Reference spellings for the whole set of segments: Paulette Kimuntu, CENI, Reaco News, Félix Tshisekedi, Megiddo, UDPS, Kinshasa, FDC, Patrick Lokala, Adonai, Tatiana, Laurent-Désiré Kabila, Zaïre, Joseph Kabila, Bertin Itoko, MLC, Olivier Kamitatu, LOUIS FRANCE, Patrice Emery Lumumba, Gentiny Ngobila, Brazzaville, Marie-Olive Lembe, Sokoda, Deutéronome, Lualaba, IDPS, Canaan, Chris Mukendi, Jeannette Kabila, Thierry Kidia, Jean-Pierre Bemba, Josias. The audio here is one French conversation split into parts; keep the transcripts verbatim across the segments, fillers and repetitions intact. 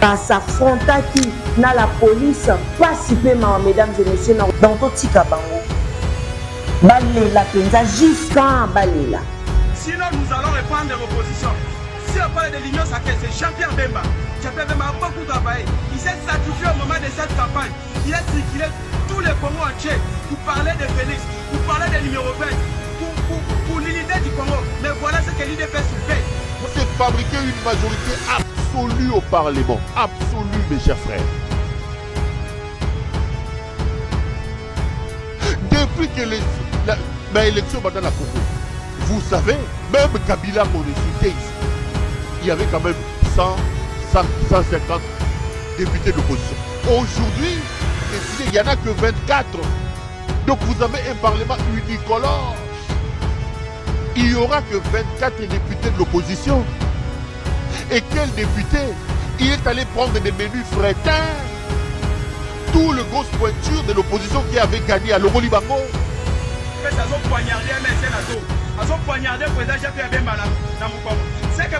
Dans sa frontaki, na la police pas si peu mesdames et messieurs dans tout petit cabango. Balela penza jusqu'à Balela. Sinon nous allons reprendre vos positions. Si on parle de l'union sacrée, c'est Jean-Pierre Bemba. Jean-Pierre Bemba a beaucoup travaillé. Il s'est sacrifié au moment de cette campagne. Il a circulé tous les Congos entiers pour parler de Félix, pour parler de l'Union européenne, pour, pour, pour l'unité du Congo. Mais voilà ce que l'I D P S fait. On s'est fabriqué une majorité à absolu au Parlement, absolu mes chers frères. Depuis que l'élection maintenant la Congo, vous savez, même Kabila qu'on ici, il y avait quand même cent, cent cinquante députés d'opposition. Aujourd'hui, il n'y en a que vingt-quatre. Donc vous avez un Parlement unicolore. Il n'y aura que vingt-quatre députés de l'opposition. Et quel député? Il est allé prendre des menus frétins. Tout le grosse pointure de l'opposition qui avait gagné à l'Oro Libango. C'est que le président Jean-Pierre Bemba a fait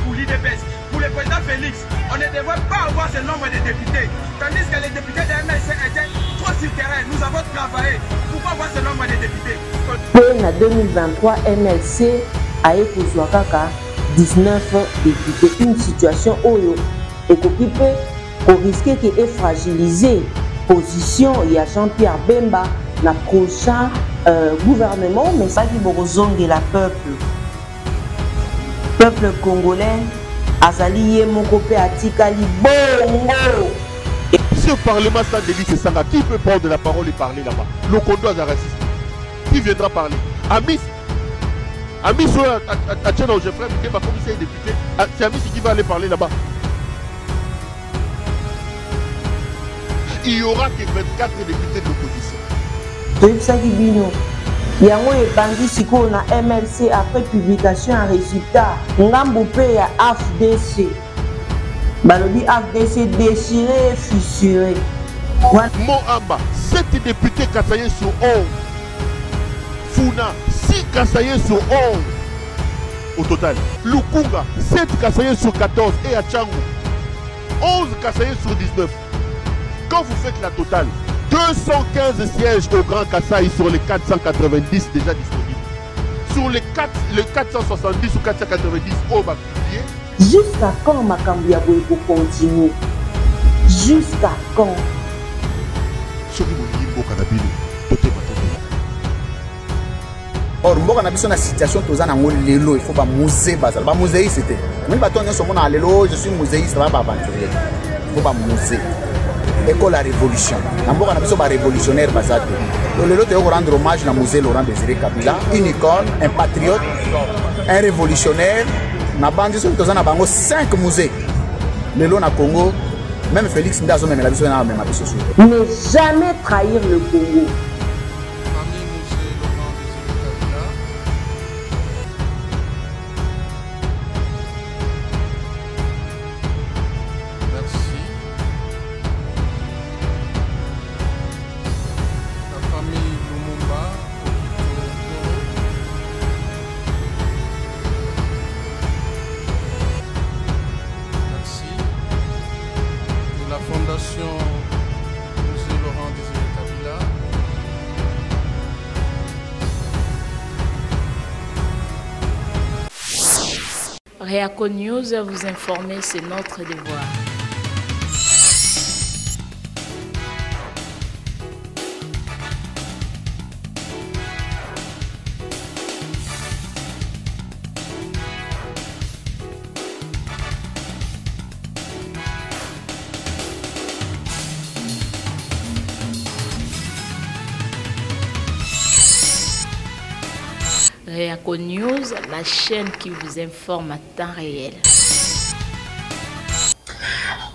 pour l'I D P S. Pour le président Félix, on ne devrait pas avoir ce nombre de députés. Tandis que les députés de M L C étaient trop sur terrain. Nous avons travaillé pour avoir ce nombre de députés. En deux mille vingt-trois, M L C a été dix-neuf députés. Une situation où et qui peut risquer de fragiliser la position de Jean-Pierre Bemba dans le prochain euh, gouvernement. Mais ça, c'est la peuple. Peuple congolais, Azali Mokope Atikali Bongo. Ce parlement, ça délit, c'est ça. Qui peut prendre la parole et parler là-bas? Le Kondo a raciste. Qui viendra parler? Amis, Amis, à Tchène, je ferai un commissaire député. C'est Amis qui va aller parler là-bas. Il n'y aura que vingt-quatre députés de l'opposition. Donc, ça dit Bino. Il y a un bandit qui a M L C après publication en résultat. On a un F D C. F D C déchiré et fissuré. Mon Amba, sept députés Kasai sur onze. Funa, six Kasai sur onze. Au total. Lukunga, sept Kasai sur quatorze. Et Achango, onze Kasai sur dix-neuf. Quand vous faites la totale, deux cent quinze sièges au Grand Kasai sur les quatre cent quatre-vingt-dix déjà disponibles. Sur les, quatre, les quatre cent soixante-dix ou quatre cent quatre-vingt-dix au Bac. Jusqu'à quand Makambiaboy pour continuer? Jusqu'à quand? Or, on a une situation où il faut pas musée. Je suis muséiste, il faut pas musée. École à révolution. D'abord, on a besoin de révolutionnaire basate. Le lot est rendre hommage à musée Laurent-Désiré Kabila, une icône, un patriote, un révolutionnaire. On a bandé sur le cinq musées. Le lot na Congo, même Félix Ndazo même la vision n'a même pas. Ne jamais trahir le Congo. Reaco News, vous informer, c'est notre devoir. Reaco News, la chaîne qui vous informe à temps réel.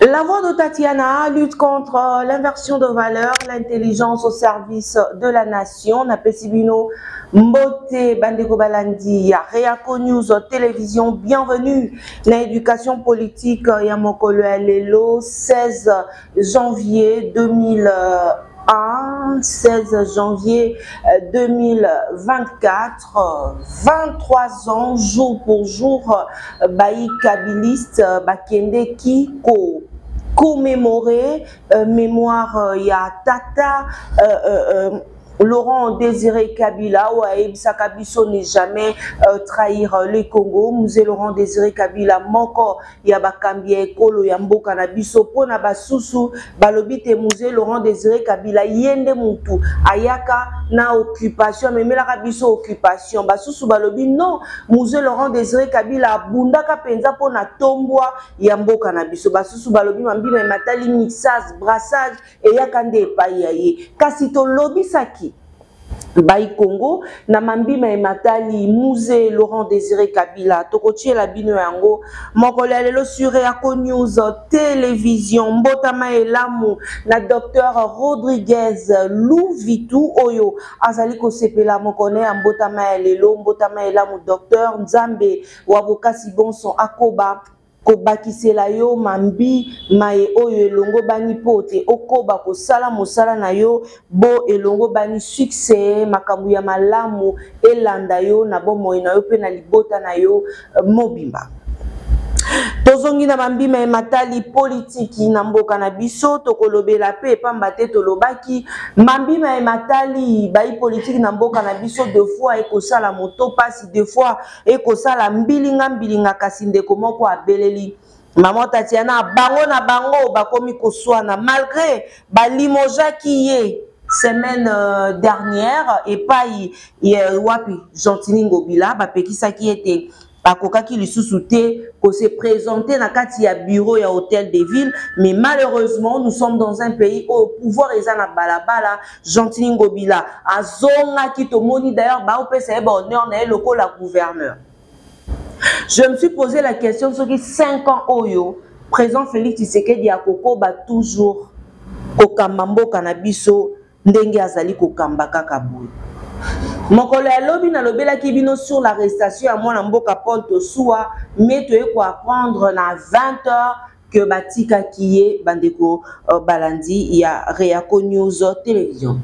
La voix de Tatiana lutte contre l'inversion de valeur, l'intelligence au service de la nation. Napesibino Mbote Bandeko Balandi, Reaco News Télévision, bienvenue. L'éducation politique Yamokolo Alelo, seize janvier deux mille vingt. un seize janvier deux mille vingt-quatre, vingt-trois ans jour pour jour baï kabiliste bakende kiko commémorer euh, mémoire euh, ya tata euh, euh, euh, Laurent-Désiré Kabila ou Aïbsa Kabiso n'est jamais euh, trahir le Congo. Musée Laurent-Désiré Kabila moko yabakambie kolo yambo kanabiso pona basusu balobi te musée Laurent-Désiré Kabila yende mutu ayaka na occupation mais la kabiso occupation basusu balobi non musée Laurent-Désiré Kabila abunda kapenza pona tomboa yambo kanabiso basusu balobi mambi mais matali mixage brassage et yakande payaye kasito lobi saki Baï Congo, Namambi Matali, Musée Laurent-Désiré Kabila, Tokotie Labino Yango, Mongolelo sur Reaco News, Télévision, Mbotama Elamu, na docteur Rodriguez Louvitou Oyo, Azaliko Sepela, Mokone, Mbotama Elelo, Mbotama Elamu, docteur Nzambe, Wabokasi Bonson, Akoba. Kobakisela yo mambi mae oyo elongo bani pote okoba kosala mosala na yo bo elongo bani succès makambu ya malamu elanda yo na bomoi na yo pe na libota na yo mobimba. Tozongi na mambi me matali politiki na mboka na biso tokolobela pe pamba te tolobaki mambi me matali bayi politiki na mboka na biso deux fois ekosala moto pasi deux fois ekosala mbilinga mbilinga kasi ndeko moko abeleli Maman Tatiana bango na bango bakomi koswana malgré balimoja kiye semaine euh, dernière et pas wapi Gentiny Ngobila bapekisa ki ete Akoka qui lui sous-soutait qu'on s'est présenté dans le bureau et hôtel des villes, mais malheureusement, nous sommes dans un pays où le pouvoir est en balabala, Gentiny Ngobila. A Zonga qui tomoni d'ailleurs, bah, c'est honneur, le la gouverneur. Je me suis posé la question sur qui cinq ans Oyo, présent Félix Tshisekedi Akoko, bah, toujours Kokamambo Kanabiso, Ndenge Azali Kokamba Kakabou. Mon collègue Lobi na lobela kibino sur l'arrestation à moi na mboka porte soa mais tu es quoi prendre na vingt heures que batika kiye bandeko balandi il y a Reaco News télévision.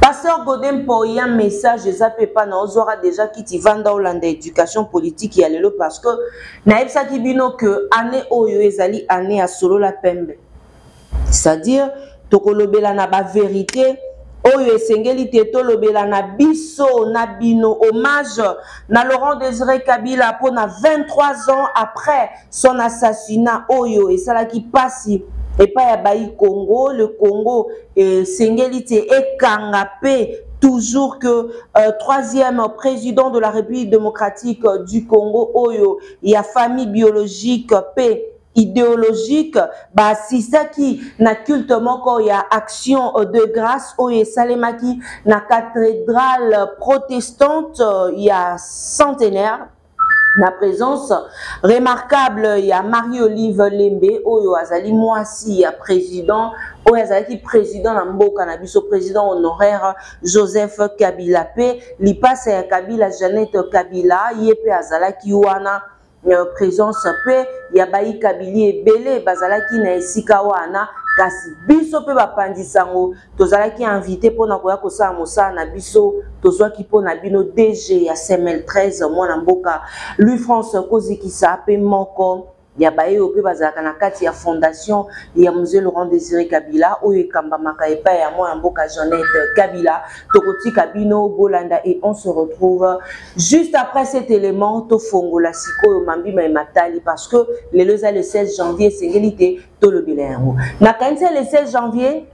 Pasteur Godem pour y a un message ça peut pas na ozora déjà qui ti vanda Hollande éducation politique y a lelo parce que na epsa kibino que année oyo ezali année à solo la pembe. C'est-à-dire to kolobela na ba vérité Oyo esengeli teto lobela na biso na bino hommage na Laurent-Désiré Kabila pour na vingt-trois ans après son assassinat Oyo et ça qui passe et pas ya baï Congo le Congo esengeli te ekangapé toujours que euh, troisième président de la République démocratique du Congo Oyo ya famille biologique P. idéologique bah si ça qui na culte moko ya action de grâce oye salemaki na cathédrale protestante ya centenaire na présence remarquable ya Marie-Olive Lembe oyo azali mwasi ya président oyo azali ki président na mboka na biso président honoraire Joseph Kabila pe lipasa ya Kabila Jeannette Kabila yepe azala ki wana présence pe ya bayi kabili ebele bazalaki na esika wana kasi biso pe bapandisango tozalaki invité pona koya kosala mosala na biso tozwaki pona bino D G ya C M L treize mwana mboka Louis France Kozikisa pe moko ya bayi ope bazalaka na kati ya fondation ya musée Laurent-Désiré Kabila oyo ekambamaka epa ya mwana mboka Jeannette Kabila tokotika bino bolanda et on se retrouve juste après cet élément tofongola sikoyo mambi matali parce que les le seize janvier sengeli to lobela yango na kanisa le seize janvier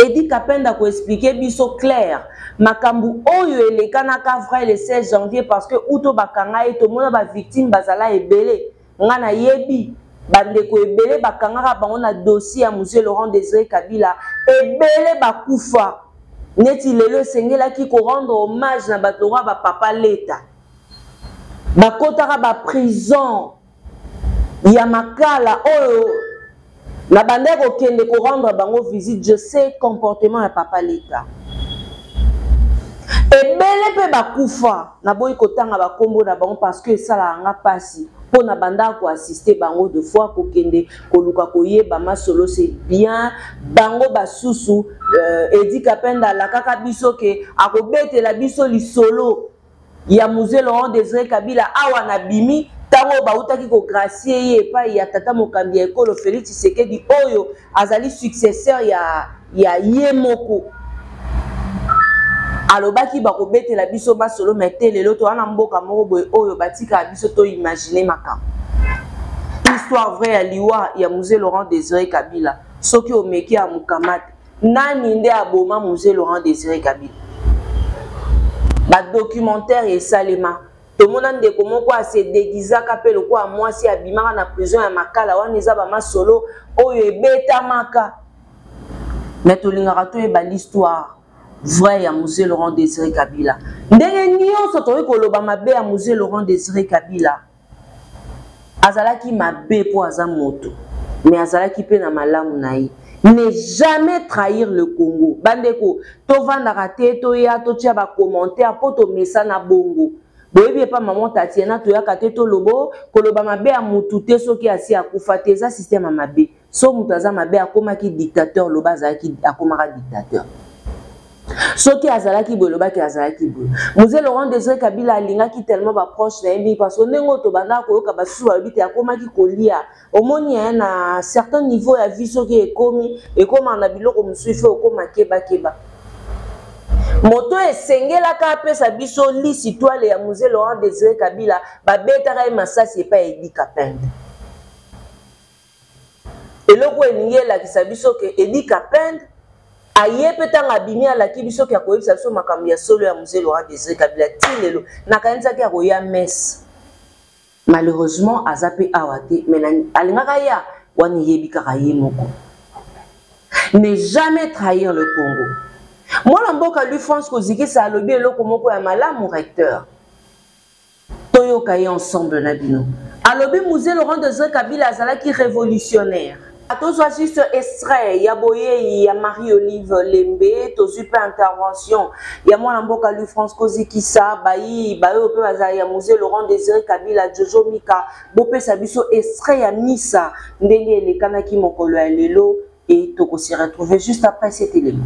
Edi Kapenda ko expliquer biso clair makambu oyo elekanaka vrai le seize janvier parce que uto bakanga eto mona ba victime bazala ebele ngana yebi bandeko ebele bakangaka bango na dossier ya musée Laurent-Désiré Kabila ebele bakufa neti lelo esengelaki ko rendre hommage na bato wa ba papa leta bakotaka ba prison ya makala oyo na bandeko kende ko rendre bango visite je sais comportement ya papa leta Et belle bakoufa na boy kotanga ba kombo na bango parce que ça la nga passi pour na banda ko assister bango deux fois ko kende ko luka ko yeba masolo c'est bien bango ba susu edika penda la kaka biso ke akobetela biso li solo ya musée Laurent-Désiré Kabila awa na bimi tango ba utaki ko gracier ye pa ya tata mokambi ekolo Félix Tshisekedi oyo azali successeur ya ya yemoko alobaki bako bete la biso ba solo mette lelo to ana mboka moko boy oyo batika biso to imaginer maka histoire vraie ya liwa ya musée Laurent-Désiré Kabila soki omeki ya mukamate nani nde aboma musée Laurent-Désiré Kabila ba documentaire et salema tout le monde a des comment quoi se déguiser capé le quoi moi si abimara na prison ya makala wana eza ba masolo oyo ebeta maka mais to lingara to e ba l'histoire vrai ya musée Laurent-Désiré Kabila ndenge nyo sotori ko loba mabe ya musée Laurent-Désiré Kabila azalaki mabe po aza moto mais azalaki pe na malamu na ye. Ne jamais trahir le Congo bandeko to vanda raté to ya to tia ba commentaire po to mesa na bongo boyebi pa maman Tatiana to ya katé to lobo ko loba mabe ya mutute soki asi akufa te za système mabe so mutu aza mabe akomaki dictateur loba zaki akomaka dictateur. Soki azalaki bolo baki azalaki bolo. Musée Laurent-Désiré Kabila alingaki tellement ba proche na yembi parce que nengo to banda ko yoka basu abite akomaki kolia. Omoni ya na certain niveau ya vie soki ekomi ekoma na biloko musuife okoma keba keba. Moto esengela ka pesa biso li situale ya musée Laurent-Désiré Kabila ba betara masasi pa edika pende. Eloko eningela kisabiso ke edika pende aye peut-être abîmé à la kibiso qui a couru sur ma caméra solo à musée Laurent-Désiré Kabila tilelo na kanisa ki roya mess malheureusement azape awate mais alingaka ya wani yebika kaye moko ne jamais trahir le Congo moi l'amboka lui France koziki sa lobi eloko moko ya malamu recteur toyo kaye ensemble na bino alobi musée Laurent-Désiré Kabila azala ki révolutionnaire. Tous juste extrait, il y a Boye, il y a Marie-Olive Lembe, tous super intervention. Il y a moi l'amboka lui France Kozikisa, Bayi, Bayi au peu azali ya musée Laurent-Désiré Kabila, Jojo Mika, Bopé Sabiso extrait ya Misa, Ndeli et les Kanaki Mokolo et Lelo et Toko s'y retrouver juste après cet élément.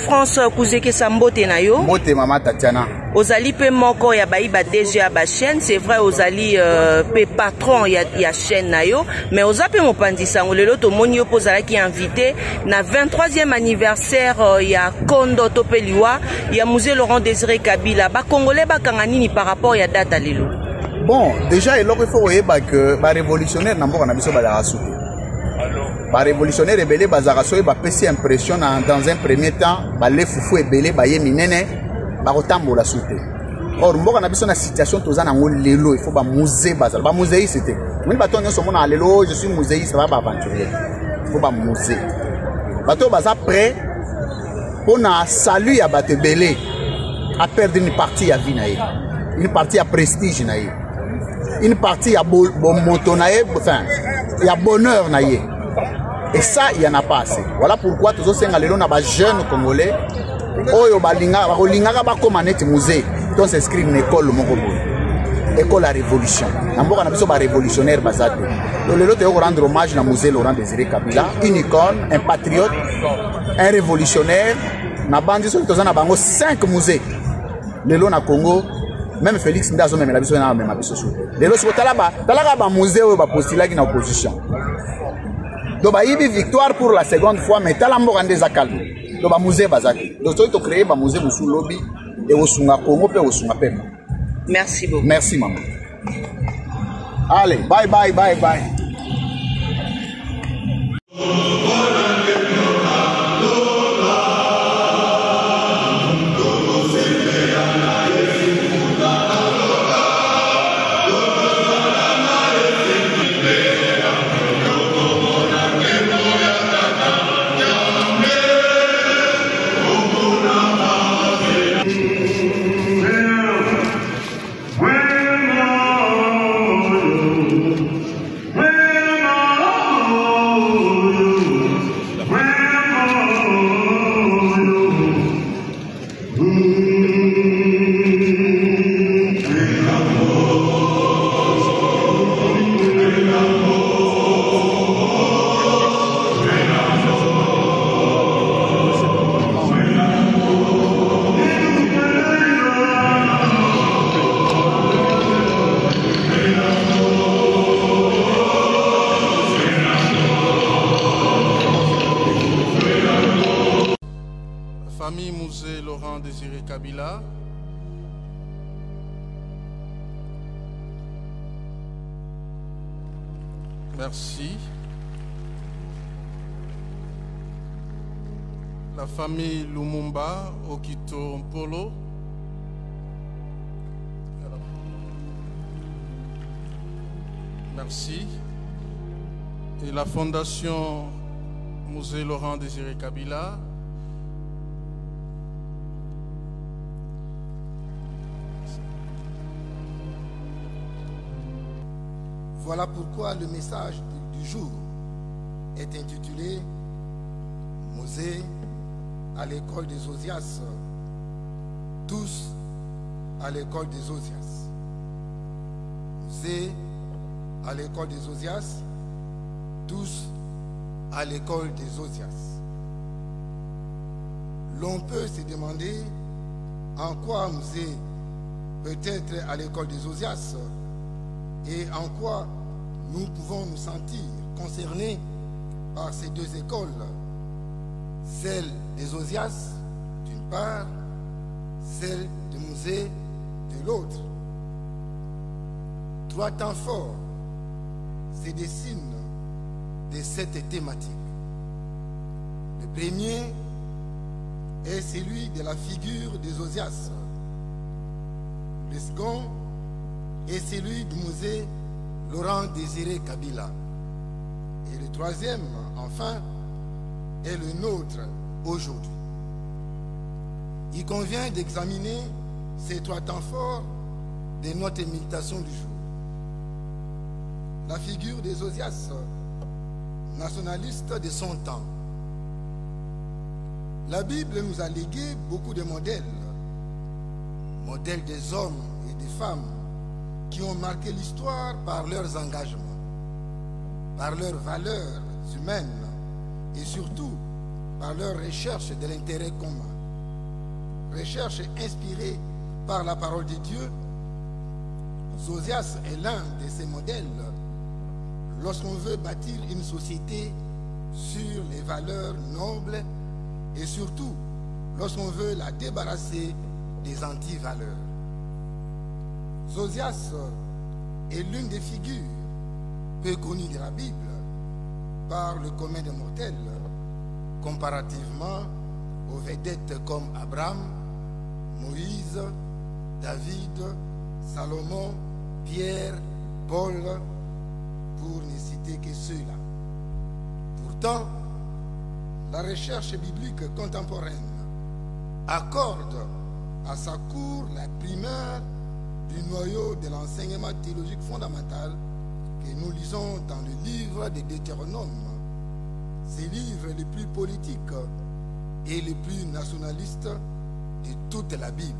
France Kouzeke Sambote na yo Mbote mama Tatiana Ozali pe moko ya baiba déjà ba chaîne c'est vrai Ozali euh, pe patron ya ya chaîne na yo mais ozape mon pandisango lelo to moni yo pozala ki invité na vingt-troisième anniversaire euh, ya Kondo Topeliwa ya musée Laurent-Désiré Kabila ba congolais ba kanganini par rapport ya date lelo bon déjà il faut yeba que ba révolutionnaire na mboka na biso ba la soupe ba révolutionnaire rebelle bazaraso ba pesi impression dans un premier temps ba le fufu ebele ba ye minene ba kotambola soute or mboka na biso na situation toza na ngo lelo il faut ba musée bazal ba musée c'était moni ba tonyo so mona lelo je suis musée ça va ba aventurier il faut ba musée ba to baza prêt pour na salut ya batebele à perdre une partie ya vie naie une partie ya prestige naie une partie ya bon moto naie enfin ya bonheur naie. Et ça, il n'y en a pas assez. Voilà pourquoi tous ces jeunes Congolais, musée, donc s'inscrit dans l'école école à révolution. Nous avons un révolutionnaire basé. Nous devons rendre hommage au musée Laurent-Désiré Kabila, une icône, un patriote, un révolutionnaire. Nous avons cinq musées. Nous avons Congo. Même Félix Ndazo même la biso na même la biso. Lelo so talaba, talaba musée ba postila ki na opposition. Donc il y a victoire pour la seconde fois, mais talambo rendez à calme. Donc il musée bazaki. Donc toi tu crées un musée sous lobby et au sunga Congo et au sunga Pemba. Merci beaucoup. Merci maman. Allez, bye bye bye bye. Laurent-Désiré Kabila. Merci. La famille Lumumba, Okito Mpolo. Merci. Et la Fondation Musée Laurent-Désiré Kabila. Voilà pourquoi le message du jour est intitulé « Musée à l'école des Josias, tous à l'école des Josias ». Musée à l'école des Josias, tous à l'école des Josias. L'on peut se demander en quoi un musée peut être à l'école des Josias et en quoi nous pouvons nous sentir concernés par ces deux écoles, celle des Josias d'une part, celle du musée de l'autre. Trois temps forts se dessinent de cette thématique. Le premier est celui de la figure des Josias. Le second est celui du musée Laurent-Désiré Kabila. Et le troisième, enfin, est le nôtre aujourd'hui. Il convient d'examiner ces trois temps forts de notre méditation du jour. La figure des Josias, nationaliste de son temps. La Bible nous a légué beaucoup de modèles, modèles des hommes et des femmes qui ont marqué l'histoire par leurs engagements, par leurs valeurs humaines et surtout par leur recherche de l'intérêt commun. Recherche inspirée par la parole de Dieu, Josias est l'un de ces modèles lorsqu'on veut bâtir une société sur les valeurs nobles et surtout lorsqu'on veut la débarrasser des anti-valeurs. Josias est l'une des figures peu connues de la Bible par le commun des mortels, comparativement aux vedettes comme Abraham, Moïse, David, Salomon, Pierre, Paul, pour ne citer que ceux-là. Pourtant, la recherche biblique contemporaine accorde à sa cour la primeur du noyau de l'enseignement théologique fondamental que nous lisons dans le livre de Deutéronome. C'est le livre le plus politique et le plus nationaliste de toute la Bible.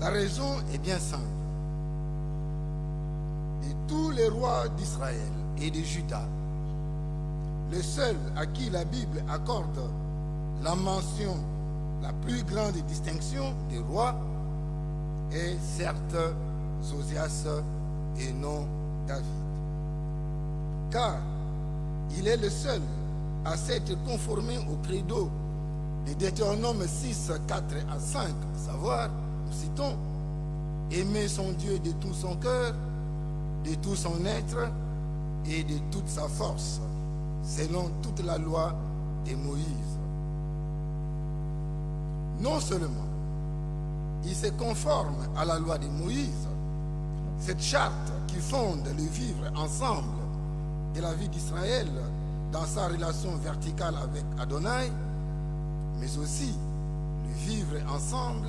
La raison est bien simple. De tous les rois d'Israël et de Juda, le seul à qui la Bible accorde la mention, la plus grande distinction des rois, et certes Josias et non David. Car Il est le seul à s'être conformé au credo de Deutéronome six, quatre à cinq, à savoir, nous citons, aimer son Dieu de tout son cœur, de tout son être et de toute sa force, selon toute la loi de Moïse. Non seulement il se conforme à la loi de Moïse, cette charte qui fonde le vivre ensemble de la vie d'Israël dans sa relation verticale avec Adonai, mais aussi le vivre ensemble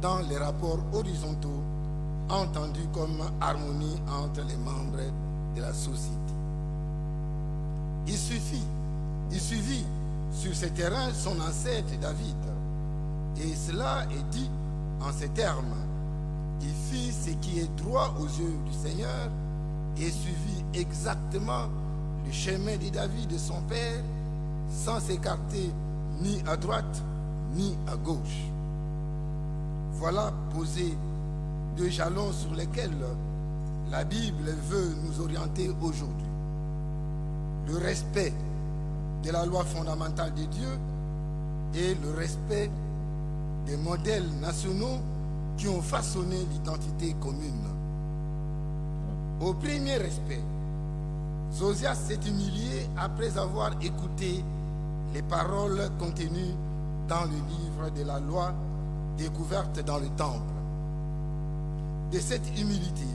dans les rapports horizontaux, entendus comme harmonie entre les membres de la société. Il suffit, il suivit sur ce terrain son ancêtre David, et cela est dit en ces termes: il fit ce qui est droit aux yeux du Seigneur et suivit exactement le chemin de David et son père, sans s'écarter ni à droite ni à gauche. Voilà posé deux jalons sur lesquels la Bible veut nous orienter aujourd'hui. Le respect de la loi fondamentale de Dieu et le respect des modèles nationaux qui ont façonné l'identité commune. Au premier respect, Josias s'est humilié après avoir écouté les paroles contenues dans le livre de la loi découverte dans le temple. De cette humilité,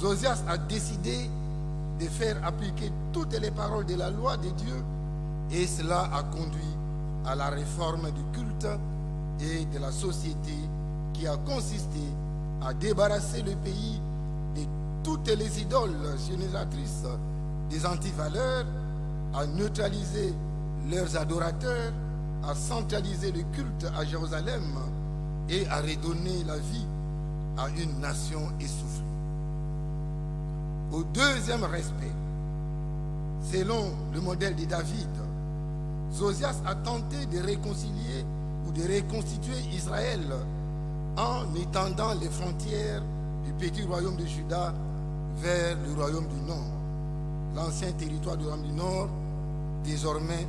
Josias a décidé de faire appliquer toutes les paroles de la loi de Dieu, et cela a conduit à la réforme du culte et de la société qui a consisté à débarrasser le pays de toutes les idoles génératrices des antivaleurs, à neutraliser leurs adorateurs, à centraliser le culte à Jérusalem et à redonner la vie à une nation essoufflée. Au deuxième respect, selon le modèle de David, Josias a tenté de réconcilier ou de reconstituer Israël en étendant les frontières du petit royaume de Juda vers le royaume du Nord. L'ancien territoire du royaume du Nord, désormais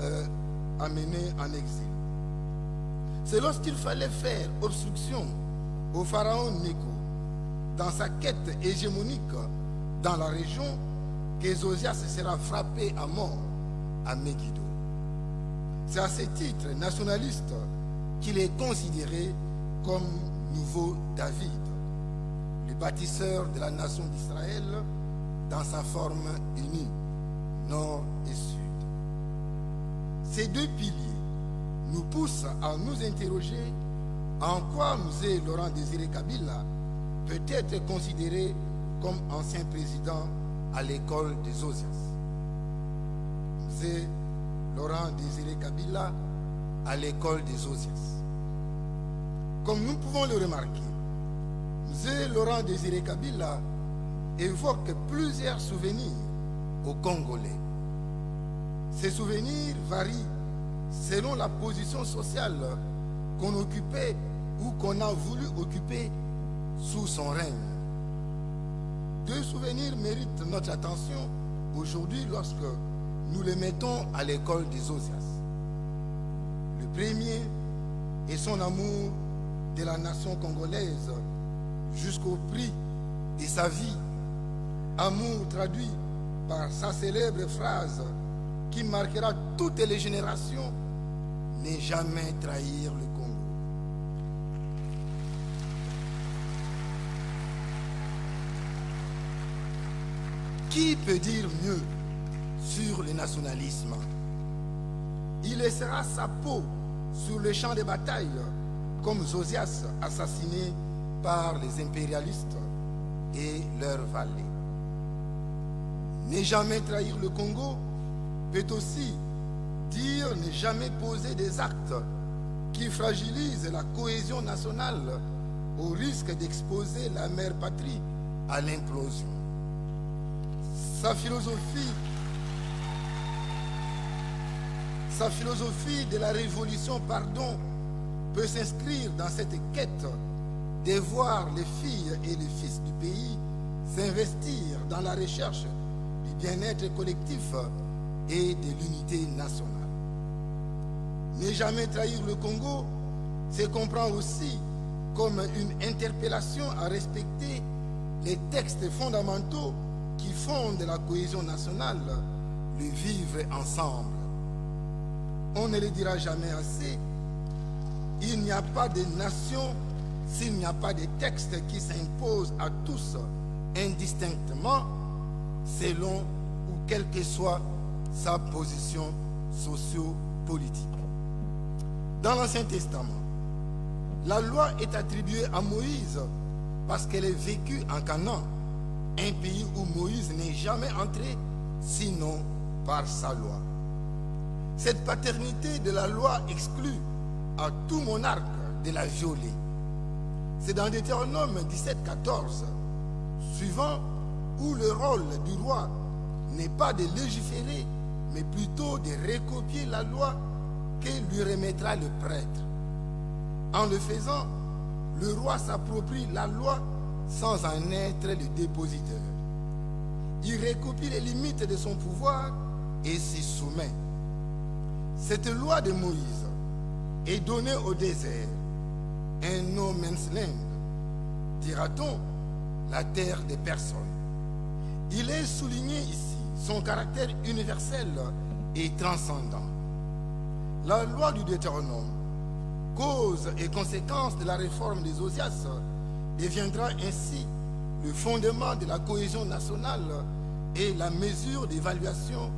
euh, amené en exil. C'est lorsqu'il fallait faire obstruction au pharaon Nécho dans sa quête hégémonique dans la région que Josias sera frappé à mort à Megiddo. C'est à ce titre nationaliste qu'il est considéré comme nouveau David, le bâtisseur de la nation d'Israël dans sa forme unie, nord et sud. Ces deux piliers nous poussent à nous interroger en quoi M. Laurent-Désiré Kabila peut être considéré comme ancien président à l'école des Josias. M. Laurent-Désiré Kabila à l'école des Josias. Comme nous pouvons le remarquer, M. Laurent-Désiré Kabila évoque plusieurs souvenirs aux Congolais. Ces souvenirs varient selon la position sociale qu'on occupait ou qu'on a voulu occuper sous son règne. Deux souvenirs méritent notre attention aujourd'hui lorsque nous les mettons à l'école des Josias. Le premier est son amour de la nation congolaise jusqu'au prix de sa vie. Amour traduit par sa célèbre phrase qui marquera toutes les générations: ne jamais trahir le Congo. Qui peut dire mieux sur le nationalisme? Il laissera sa peau sur le champ de bataille comme Josias assassiné par les impérialistes et leurs valets. Ne jamais trahir le Congo peut aussi dire ne jamais poser des actes qui fragilisent la cohésion nationale au risque d'exposer la mère patrie à l'implosion. Sa philosophie, sa philosophie de la révolution, pardon, peut s'inscrire dans cette quête de voir les filles et les fils du pays s'investir dans la recherche du bien-être collectif et de l'unité nationale. Ne jamais trahir le Congo se comprend aussi comme une interpellation à respecter les textes fondamentaux qui fondent la cohésion nationale, le vivre ensemble. On ne le dira jamais assez, il n'y a pas de nation s'il n'y a pas de texte qui s'impose à tous indistinctement selon ou quelle que soit sa position socio-politique. Dans l'Ancien Testament, la loi est attribuée à Moïse parce qu'elle est vécue en Canaan, un pays où Moïse n'est jamais entré sinon par sa loi. Cette paternité de la loi exclut à tout monarque de la violer. C'est dans Deutéronome dix-sept quatorze, suivant, où le rôle du roi n'est pas de légiférer, mais plutôt de recopier la loi que lui remettra le prêtre. En le faisant, le roi s'approprie la loi sans en être le dépositeur. Il recopie les limites de son pouvoir et s'y soumet. Cette loi de Moïse est donnée au désert, un no man's land, dira-t-on, la terre des personnes. Il est souligné ici son caractère universel et transcendant. La loi du Deutéronome, cause et conséquence de la réforme des Josias, deviendra ainsi le fondement de la cohésion nationale et la mesure d'évaluation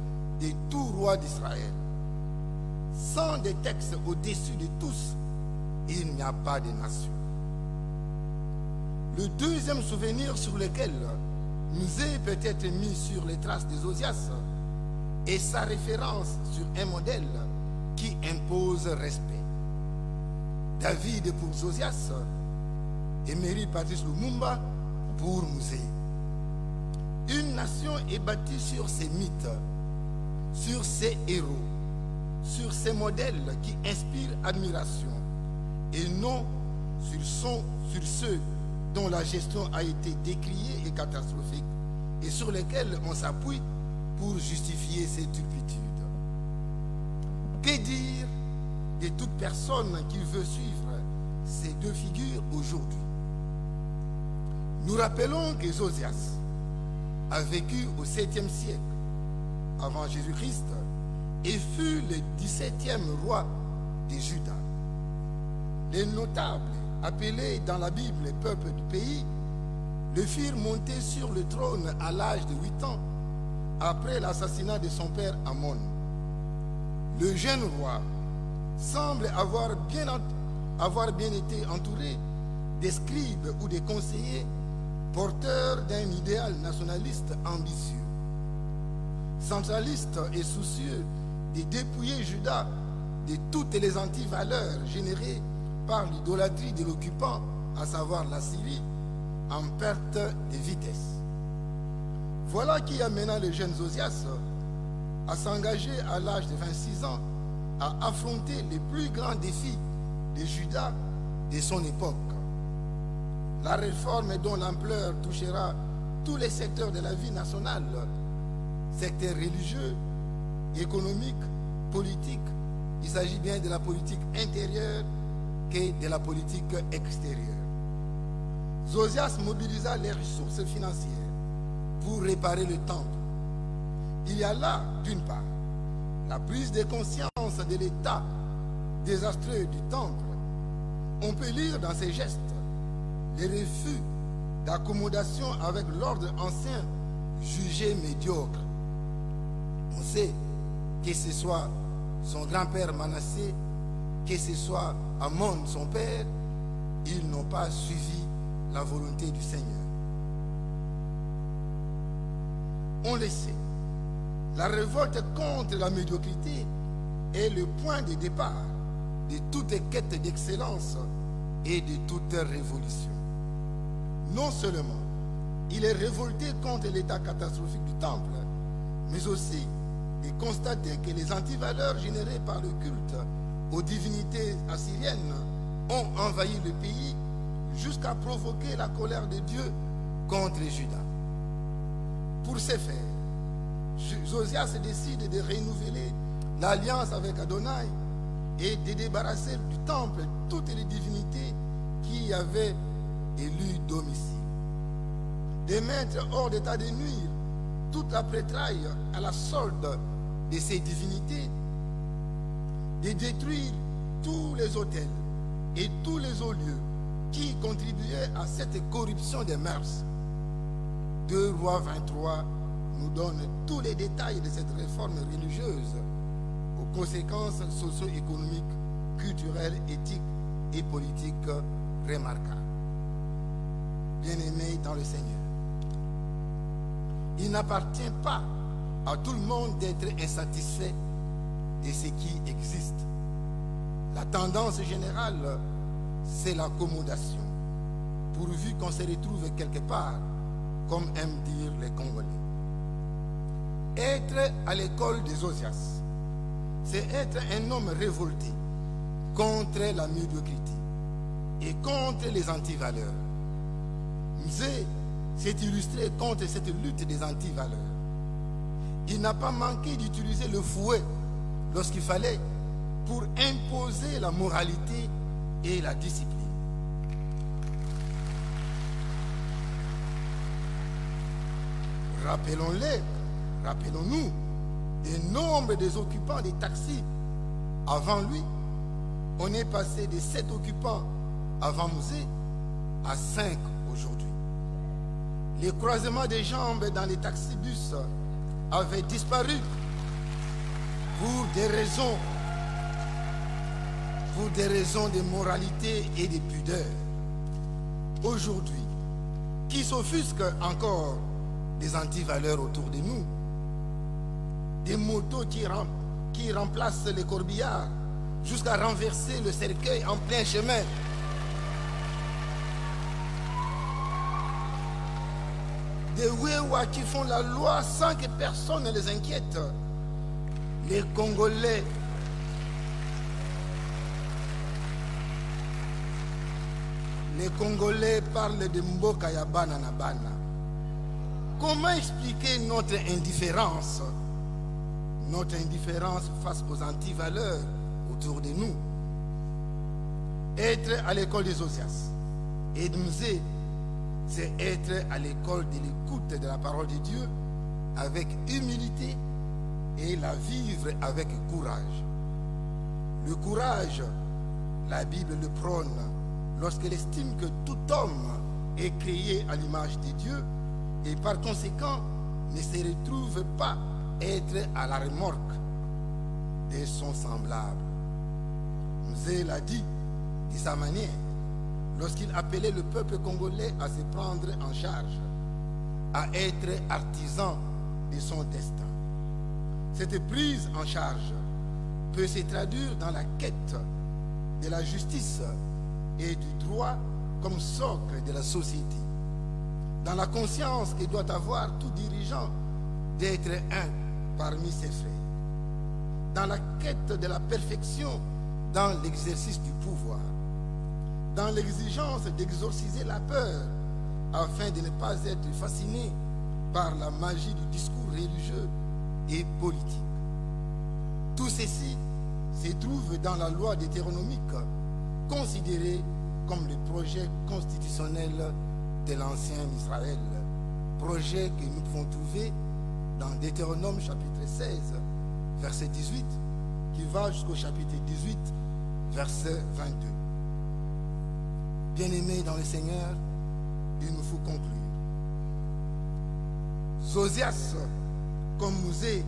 de tout roi d'Israël. Sans des textes au-dessus de tous, il n'y a pas de nation. Le deuxième souvenir sur lequel nous est peut-être mis sur les traces des Josias est sa référence sur un modèle qui impose respect. David pour Josias, Emery Patrice Lumumba pour Musée. Une nation est bâtie sur ses mythes, sur ses héros, sur ses modèles qui inspirent admiration et non sur, son, sur ceux dont la gestion a été décriée et catastrophique et sur lesquels on s'appuie pour justifier ses turpitudes. Que dire de toute personne qui veut suivre ces deux figures aujourd'hui? Nous rappelons que Josias a vécu au septième siècle avant Jésus-Christ et fut le dix-septième roi de Juda. Les notables appelés dans la Bible les peuples du pays le firent monter sur le trône à l'âge de huit ans après l'assassinat de son père Amon. Le jeune roi semble avoir bien, avoir bien été entouré des scribes ou des conseillers porteurs d'un idéal nationaliste ambitieux, centraliste et soucieux de dépouiller Juda de toutes les antivaleurs générées par l'idolâtrie de l'occupant, à savoir la Syrie, en perte de vitesse. Voilà qui amena le jeune Josias à s'engager à l'âge de vingt-six ans à affronter les plus grands défis de Juda de son époque. La réforme dont l'ampleur touchera tous les secteurs de la vie nationale, secteurs religieux, économiques, politiques, il s'agit bien de la politique intérieure que de la politique extérieure. Josias mobilisa les ressources financières pour réparer le temple. Il y a là, d'une part, la prise de conscience de l'état désastreux du temple. On peut lire dans ses gestes les refus d'accommodation avec l'ordre ancien jugé médiocre. On sait que ce soit son grand-père Manassé, que ce soit Amon son père, ils n'ont pas suivi la volonté du Seigneur. On le sait, la révolte contre la médiocrité est le point de départ de toute quête d'excellence et de toute révolution. Non seulement il est révolté contre l'état catastrophique du temple, mais aussi de constater que les antivaleurs générées par le culte aux divinités assyriennes ont envahi le pays jusqu'à provoquer la colère de Dieu contre Juda. Pour ce faire, Josias décide de renouveler l'alliance avec Adonai et de débarrasser du temple toutes les divinités qui avaient élu domicile, de mettre hors d'état de nuire toute la prêtraille à la solde de ces divinités, de détruire tous les autels et tous les hauts-lieux qui contribuaient à cette corruption des mœurs. deux Rois vingt-trois nous donne tous les détails de cette réforme religieuse aux conséquences socio-économiques, culturelles, éthiques et politiques remarquables. Bien-aimés dans le Seigneur, il n'appartient pas à tout le monde d'être insatisfait de ce qui existe. La tendance générale, c'est l'accommodation, pourvu qu'on se retrouve quelque part, comme aiment dire les Congolais. Être à l'école des Josias, c'est être un homme révolté contre la médiocrité et contre les antivaleurs. Musée s'est illustré contre cette lutte des antivaleurs. Il n'a pas manqué d'utiliser le fouet lorsqu'il fallait pour imposer la moralité et la discipline. Rappelons-les, rappelons-nous des nombres des occupants des taxis avant lui. On est passé de sept occupants avant Moïse à cinq aujourd'hui. Les croisements des jambes dans les taxibus avaient disparu pour des raisons, pour des raisons de moralité et de pudeur. Aujourd'hui, qui s'offusque encore des antivaleurs autour de nous, des motos qui, rem qui remplacent les corbillards jusqu'à renverser le cercueil en plein chemin. Des Wewa qui font la loi sans que personne ne les inquiète. Les Congolais, les Congolais parlent de Mboka ya bana na bana. Comment expliquer notre indifférence, notre indifférence face aux antivaleurs autour de nous? Être à l'école des Josias et de musée, c'est être à l'école de l'écoute de la parole de Dieu avec humilité et la vivre avec courage. Le courage, la Bible le prône lorsqu'elle estime que tout homme est créé à l'image de Dieu et par conséquent ne se retrouve pas être à la remorque de son semblable. Mzé l'a dit de sa manière lorsqu'il appelait le peuple congolais à se prendre en charge, à être artisan de son destin. Cette prise en charge peut se traduire dans la quête de la justice et du droit comme socle de la société, dans la conscience que doit avoir tout dirigeant d'être un parmi ses frères, dans la quête de la perfection dans l'exercice du pouvoir, dans l'exigence d'exorciser la peur afin de ne pas être fasciné par la magie du discours religieux et politique. Tout ceci se trouve dans la loi deutéronomique, considérée comme le projet constitutionnel de l'ancien Israël, projet que nous pouvons trouver dans Deutéronome chapitre seize, verset dix-huit, qui va jusqu'au chapitre dix-huit, verset vingt-deux. Bien-aimés dans le Seigneur, il nous faut conclure. Josias, comme Moïse,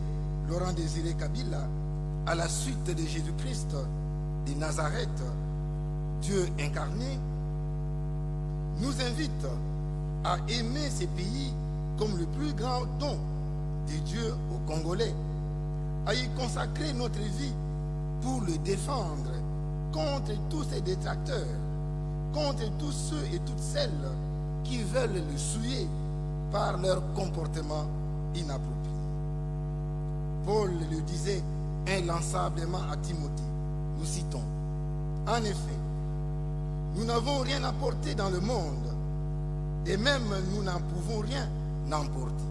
Laurent-Désiré Kabila, à la suite de Jésus-Christ, de Nazareth, Dieu incarné, nous invite à aimer ces pays comme le plus grand don de Dieu aux Congolais, à y consacrer notre vie pour le défendre contre tous ses détracteurs, contre tous ceux et toutes celles qui veulent le souiller par leur comportement inapproprié. Paul le disait inlassablement à Timothée, nous citons, « En effet, nous n'avons rien apporté dans le monde, et même nous n'en pouvons rien n'emporter.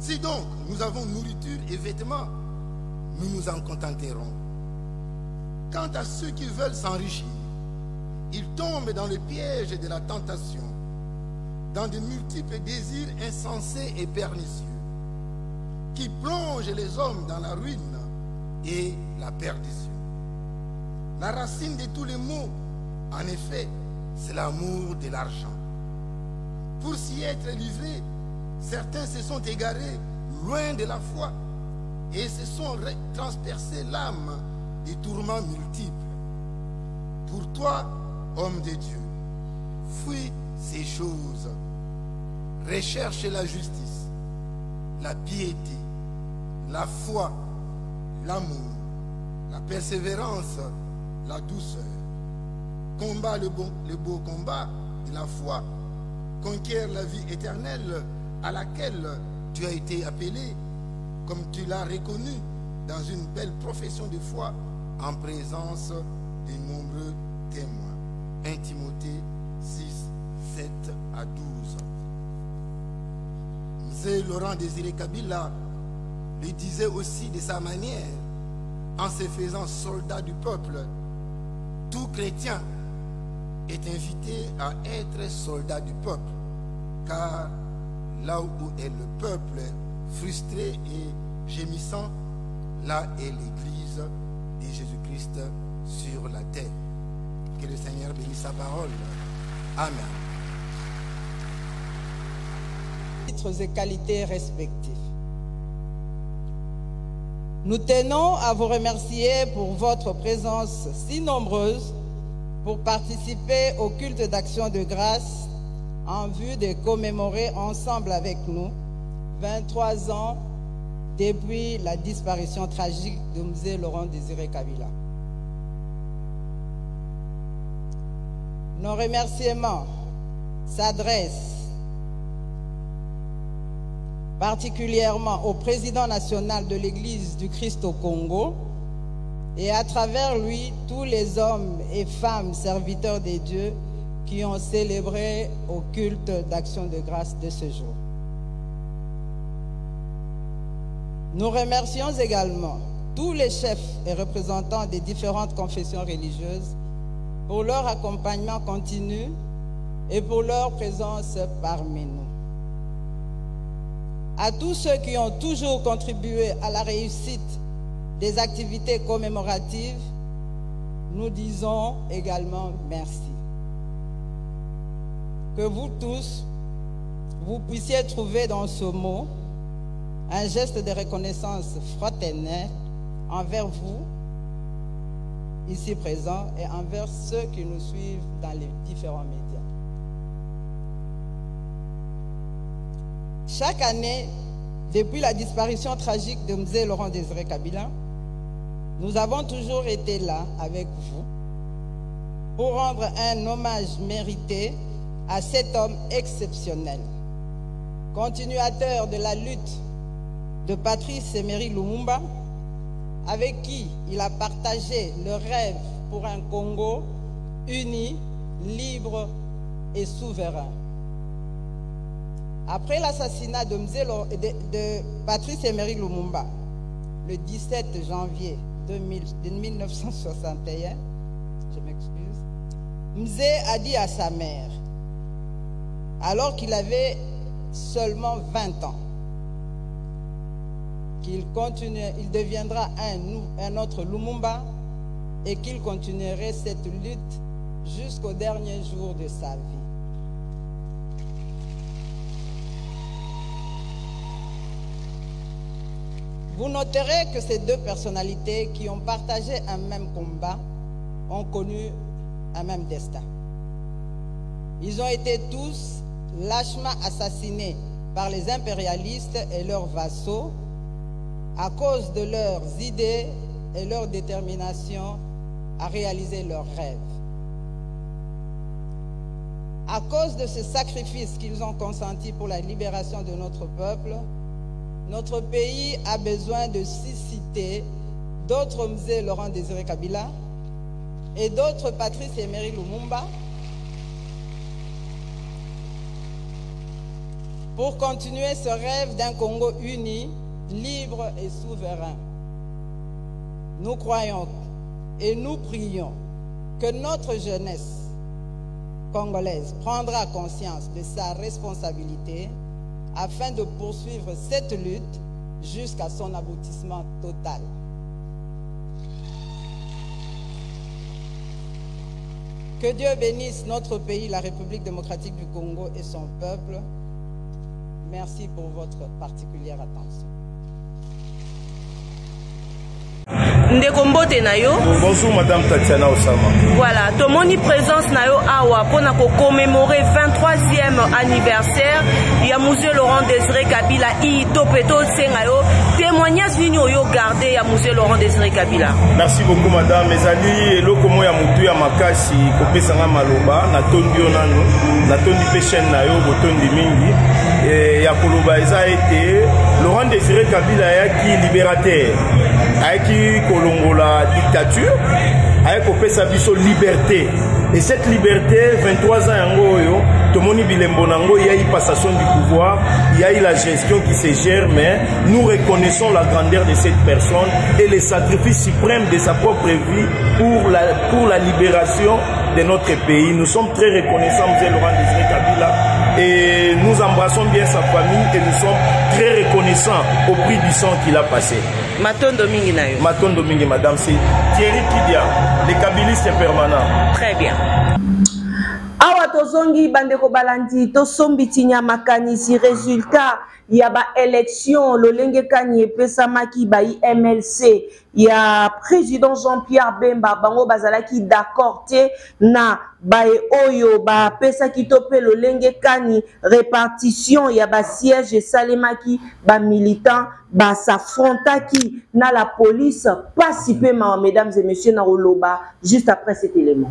Si donc nous avons nourriture et vêtements, nous nous en contenterons. Quant à ceux qui veulent s'enrichir, ils tombent dans le piège de la tentation, dans de multiples désirs insensés et pernicieux, qui plongent les hommes dans la ruine et la perdition. La racine de tous les maux, en effet, c'est l'amour de l'argent. Pour s'y être livrés, certains se sont égarés loin de la foi et se sont transpercés l'âme des tourments multiples. Pour toi, homme de Dieu, fuis ces choses. Recherche la justice, la piété, la foi, l'amour, la persévérance, la douceur. Combat le, bon, le beau combat de la foi. Conquiert la vie éternelle à laquelle tu as été appelé, comme tu l'as reconnu dans une belle profession de foi en présence de nombreux témoins. un Timothée six, sept à douze. Monsieur Laurent-Désiré Kabila le disait aussi de sa manière, en se faisant soldat du peuple. Tout chrétien est invité à être soldat du peuple, car là où est le peuple frustré et gémissant, là est l'Église de Jésus-Christ sur la terre. Que le Seigneur bénisse sa parole. Amen. Titres et qualités respectifs. Nous tenons à vous remercier pour votre présence si nombreuse pour participer au culte d'action de grâce en vue de commémorer ensemble avec nous vingt-trois ans depuis la disparition tragique de Mzee Laurent-Désiré Kabila. Nos remerciements s'adressent particulièrement au président national de l'Église du Christ au Congo et à travers lui tous les hommes et femmes serviteurs des dieux qui ont célébré au culte d'action de grâce de ce jour. Nous remercions également tous les chefs et représentants des différentes confessions religieuses pour leur accompagnement continu et pour leur présence parmi nous. À tous ceux qui ont toujours contribué à la réussite des activités commémoratives, nous disons également merci. Que vous tous, vous puissiez trouver dans ce mot un geste de reconnaissance fraternelle envers vous, ici présents, et envers ceux qui nous suivent dans les différents médias. Chaque année, depuis la disparition tragique de Mzee Laurent-Désiré Kabila, nous avons toujours été là avec vous pour rendre un hommage mérité à cet homme exceptionnel, continuateur de la lutte de Patrice Emery Lumumba, avec qui il a partagé le rêve pour un Congo uni, libre et souverain. Après l'assassinat de, de, de Patrice Emery Lumumba, le dix-sept janvier deux mille, mille neuf cent soixante et un, je m'excuse, Mzee a dit à sa mère, alors qu'il avait seulement vingt ans, qu'il continuait, il deviendra un, un autre Lumumba et qu'il continuerait cette lutte jusqu'au dernier jour de sa vie. Vous noterez que ces deux personnalités qui ont partagé un même combat ont connu un même destin. Ils ont été tous lâchement assassinés par les impérialistes et leurs vassaux à cause de leurs idées et leur détermination à réaliser leurs rêves. À cause de ce sacrifice qu'ils ont consenti pour la libération de notre peuple, notre pays a besoin de susciter d'autres Mzee Laurent-Désiré Kabila et d'autres Patrice Emery Lumumba pour continuer ce rêve d'un Congo uni, libre et souverain. Nous croyons et nous prions que notre jeunesse congolaise prendra conscience de sa responsabilité afin de poursuivre cette lutte jusqu'à son aboutissement total. Que Dieu bénisse notre pays, la République démocratique du Congo et son peuple. Merci pour votre particulière attention. Ndekombote na yo. Bonjour madame Tatiana Osama. Voilà, tomoni présence na yo awa pona ko commémorer vingt-troisième anniversaire ya musée Laurent-Désiré Kabila i topeto senga yo témoignage vini yo garder ya musée Laurent-Désiré Kabila. Merci beaucoup madame, ezali eloko moya mutu ya makasi ko pesanga maloba na tondi onano, na tondi pechene na yo botondi mingi et ya koloba eza été Laurent-Désiré Kabila ya ki libérateur. Aiki kolongola dictature, aiko pesa biso liberté. Et cette liberté, vingt-trois ans yango yo, tomoni bilembo nango, il y a eu passation du pouvoir, il y a eu la gestion qui se gère, mais nous reconnaissons la grandeur de cette personne et les sacrifices suprêmes de sa propre vie pour la, pour la libération de notre pays. Nous sommes très reconnaissants, M. Laurent-Désiré Kabila, et nous embrassons bien sa famille et nous sommes très reconnaissants au prix du sang qu'il a passé. Maton Domingue Nayo. Maton Domingue, madame, c'est Thierry Kidia, le Kabiliste permanent. Très bien. Awa tozongi bandeko balandi tosombitinya makani si résultat ya ba élection lolenge kanye pesamaki ba M L C ya président Jean-Pierre Bemba bango bazalaki d'accord te na ba oyo ba pesaki tope lolenge kani répartition ya ba siège salemaki ba militant ba s'affrontaki na la police participer mesdames et messieurs na roloba juste après cet élément.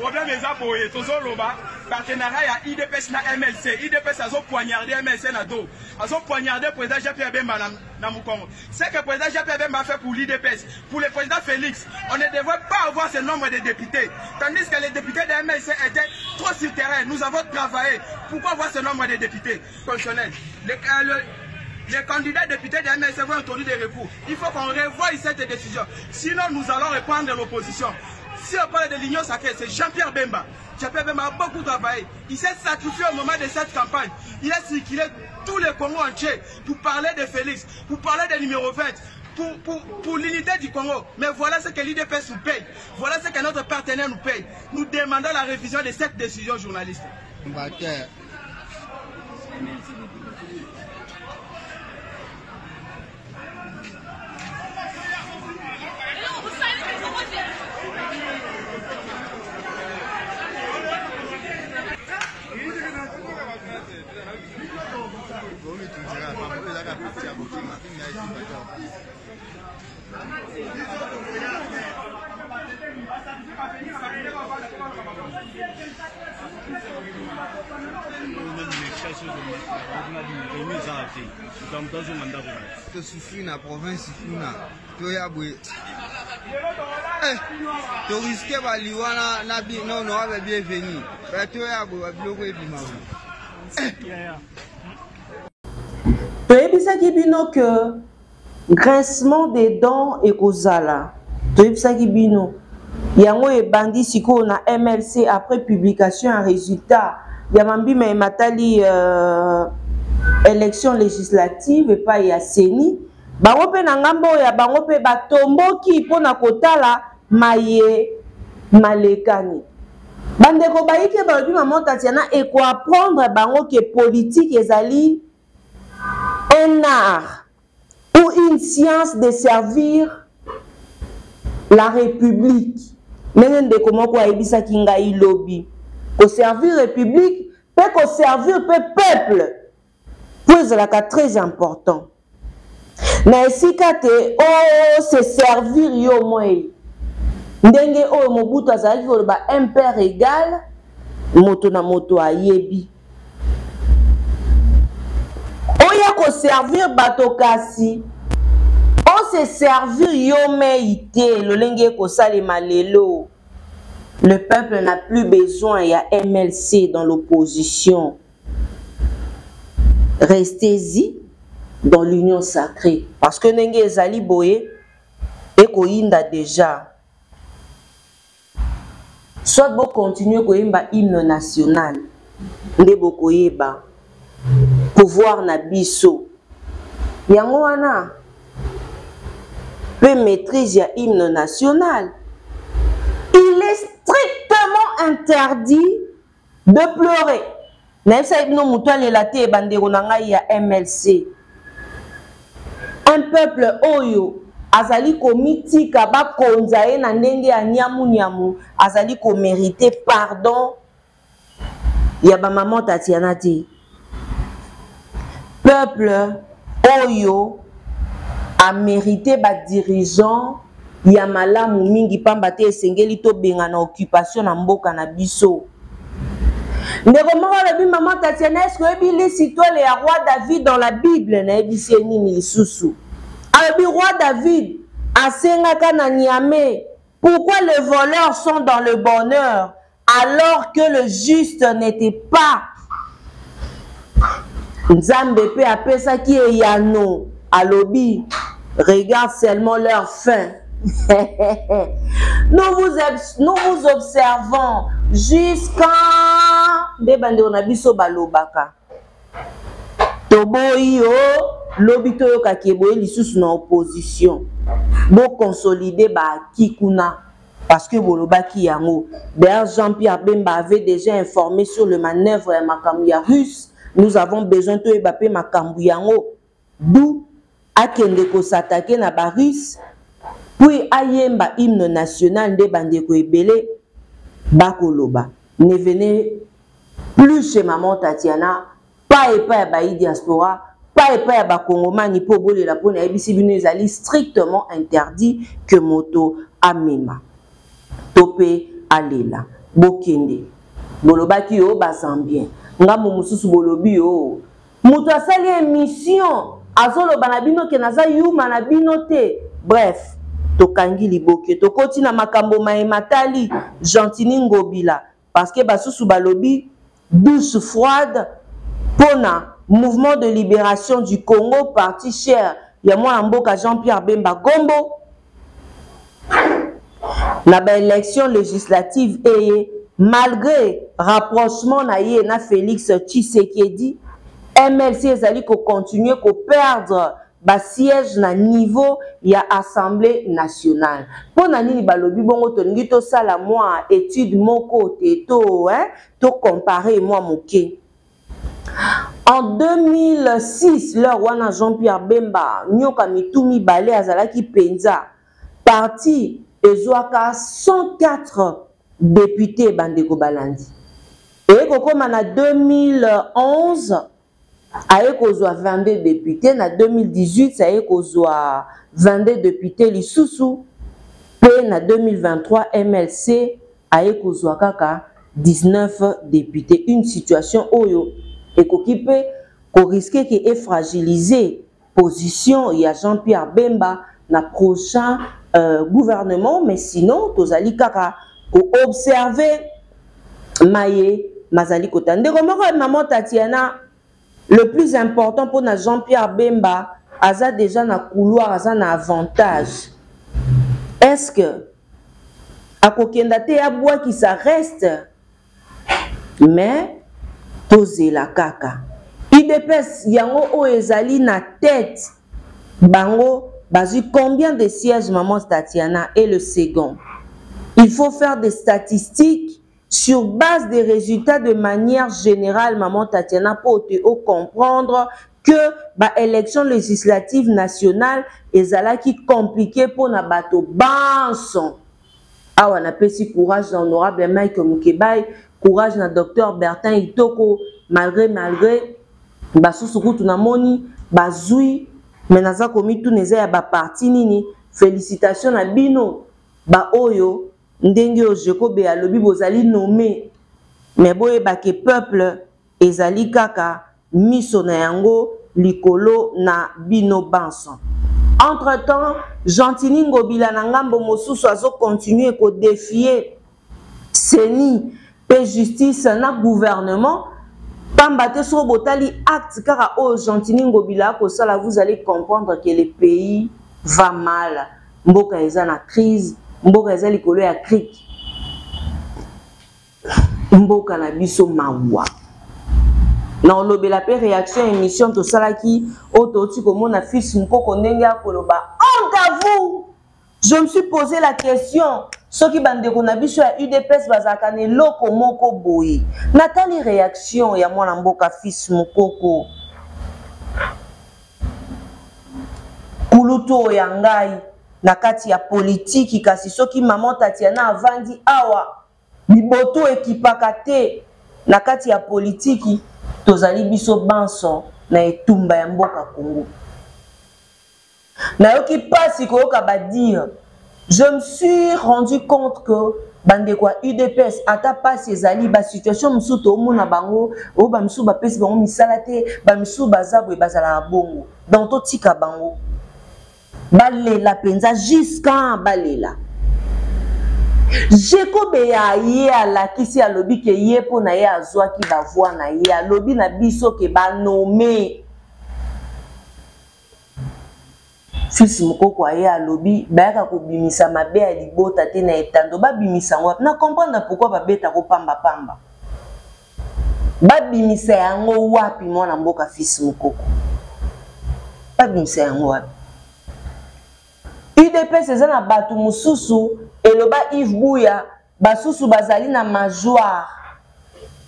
Problème est aboyé, toujours là-bas. Partenariat à I D P S na M L C, I D P S a zo poignardé M L C na do, a zo poignardé président Jean-Pierre Bemba na Mukongo. C'est que président Jean-Pierre Bemba fait pour l'I D P S, pour le président Félix, on ne devrait pas avoir ce nombre de députés, tandis que les députés de M L C étaient trop sur terrain. Nous avons travaillé. Pourquoi avoir ce nombre de députés constitutionnels? Les, euh, le, les candidats députés de M L C vont entendre des recours. Il faut qu'on revoie cette décision. Sinon, nous allons reprendre l'opposition. Si on parle de l'Union sacrée, c'est Jean-Pierre Bemba. Jean-Pierre Bemba a beaucoup travaillé. Il s'est sacrifié au moment de cette campagne. Il a circulé tous les Congo entiers pour parler de Félix, pour parler de numéro vingt, pour, pour, pour l'unité du Congo. Mais voilà ce que l'I D P S nous paye. Voilà ce que notre partenaire nous paye. Nous demandons la révision de cette décision journaliste. La province que graissement des dents et kozala. Yango et bandi siko na M L C après publication un résultat. Yamambi mais matali élection législative et pas ya CENI. Bango pe na ngambo ya bango pe batomboki pona kotala maye malekani. Bandeko baike balobi maman Tatiana eko apprendre bango ke politique ezali un art ou une science de servir la République. Nene ndeko moko ayebisaki ngai lobby. Ko servir République pe ko servir pe peuple. Pose la ka très important. Mais si tu oh, c'est servir yo moi. Ndenge o mobutu azali koloba impair égal moto na moto ayebi. Oya ko servir batokasi. On se servir yomeite lolenge ko salema lelo. Le peuple n'a plus besoin, il y a M L C dans l'opposition. Restez-y dans l'union sacrée. Parce que Nenge Zali Boye et Koinda déjà. Soit vous continuez Koimba hymne national. Ndebo Koyeba. Pouvoir Nabiso. Yangoana. Peu maîtrise ya hymne national. Il est strictement interdit de pleurer. Même si nous avons M L C, un peuple oyo azali ko mitika bakonzae na ndenge a nyamu nyamu azali ko mérité pardon. Ya ba maman Tatiana dit peuple oyo a mérité ba dirigeant. Il y a malamu mingi pambate esengeli to benga na occupation na mboka na biso. Ndegomora le bi maman Tatiana est-ce que bi les citoyens les roi David dans la Bible na bi c'est nini lisusu. A bi roi David asengaka na Niamey. Pourquoi les voleurs sont dans le bonheur alors que le juste n'était pas. Nzambe pe apesa ki eyano alobi regarde seulement leur fin. nous, vous, nous vous observons jusqu'à des bandes on a vu so balobaka. Toboyo lobito yo kakeboye lissus na opposition. Bo consolider ba kikuna parce que bolobaki yango. D'ailleurs Jean-Pierre Bemba avait déjà informé sur le manœuvre et makambuya russe. Nous avons besoin de ebape makambuya yango. D'où akende ko s'attaquer na ba russe. Puis ayemba hymne national de bandeko ebele bakoloba. Ne venez plus chez maman Tatiana, pas et pas ba diaspora, pas et pas ba kongomani po bole la pona ebisi bino ezali strictement interdit que moto amema. Topé alela, bokende. Boloba ki yo bazambien. Ngamu mususu bolobi yo. Moto asali émission azolo banabino kenaza yuma na binote. Bref, tokangi liboke tokoti na makambo maematali Gentiny Ngobila parce que basusu balobi douce froide pona mouvement de libération du Congo parti cher ya mwa mboka Jean-Pierre Bemba Gombo na ba élection législative et malgré rapprochement na ye na Félix Tshisekedi M L C ezali ko continuer ko perdre ba siège na niveau ya assemblée nationale pona nini balobi bongo tolingi to sala moi étude moko teto hein to comparer moi moke en deux mille six leur wana Jean-Pierre Bemba nyoka mitumi balé azalaki penza parti ezwaka cent quatre députés bandeko balandi et kokoma na deux mille onze aye kozwa vingt-deux députés na deux mille dix-huit aye kozwa vingt-deux députés lisusu pe na deux mille vingt-trois M L C aye kozwa kaka dix-neuf députés une situation oyo ekoki pe ko risque ki e fragiliser position ya Jean-Pierre Bemba na prochain euh, gouvernement mais sinon tozali kaka ko observer maye mazali kotande komoko maman Tatiana. Le plus important pour Jean-Pierre Bemba, aza déjà na couloir, aza na avantage. Est-ce que à kokendate ya bois qui ça reste, mais toze la kaka. I D P S yango o ezali na tête. Bango bazu combien de sièges maman Tatiana est le second. Il faut faire des statistiques. Sur base des résultats de manière générale, maman Tatiana pote au comprendre que bah élection législative nationale ezala qui compliquée pour na bato banson. Ah on a petit courage dans honorable Mike Mukebay, courage na docteur Bertin Itoko malgré malgré basusuku tunamoni bazui menaza komi tuneza ya ba parti nini félicitations na bino ba oyo ndenge ojokobe alobi bozali nommé mais boyeba ke peuple ezali kaka miso na yango likolo na bino banson. Entre-temps, Gentiny Ngobila na ngambo mosusu azo continuer ko défier C E N I pe justice na gouvernement pambate so botali acte kara o Gentiny Ngobila ko sala, vous allez comprendre que le pays va mal. Mboka eza na crise, mboka eza likolo ya cric. Mboka na biso mawa. Non, le la réaction émission to salaki auto tu comme na fils mkoko ndenga koloba. Honte à vous. Je me suis posé la question, ceux qui bande ko na biso ya U D P S bazaka ne loko moko boyi. Natali réaction ya mwana mboka fils mkoko. Kuluto ya ngai na kati ya politique kasi ceux qui maman Tatiana avandi awa liboto ekipaka te na kati ya politique. Tozali biso banson na etumba ya mboka Congo. Na yoki pasi koyoka ba dire, je me suis rendu compte que bande kwa U D P S ata pasi ezali ba situation msu to mona bango, o ba msu ba pesi bango misala te, ba msu bazabwe bazala bongo. Donc to tika bango. Balela penza jusqu'à balela. Jeko be ya ye ala kisi alobi ke ye po na ye azwa ki bavwa na ye alobi na biso ke ba nommé fils mkoko aye alobi bayaka ko bimisa mabe ya libota te na etando ba bimisa ngo na comprendre pourquoi ba beta ko pamba pamba ba bimisa yango wapi mwana mboka fils mkoko ba bimisa yango wapi U D P S eza na batu mususu eloba Yves Bouya basusu bazali na majoire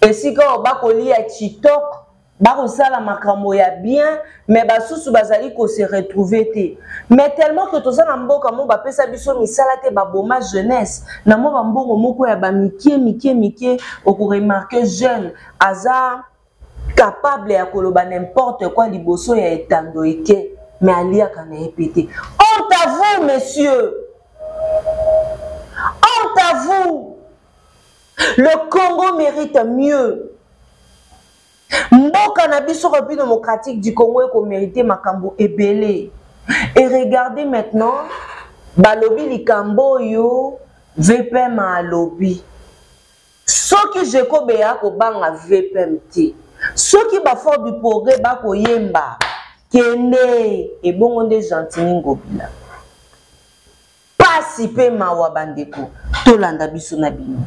esika obakolia chitok bakosala makambo ya bien mais basusu bazali ko se retrouver te mais tellement que toza na mboka mo bapesa biso misala te baboma jeunesse na mo bambongo moko ya ba mikie mikie mikie oko remarquer jeune aza capable ya koloba n'importe quoi liboso ya etando eke mais aliaka na répéter. Honte à vous messieurs. Honte à vous. Le Congo mérite mieux. Mboka na biso République démocratique du Congo eko mérite makambo ebele. Et regardez maintenant balobi likambo yo V P M a lobby. Soki jekobeya ko banga V P M te. Soki ba fort du progrès ba ko yemba. Kende et bon de Gentiny Ngobila. Pasipe mawa bandeko. Tolanda biso na bino.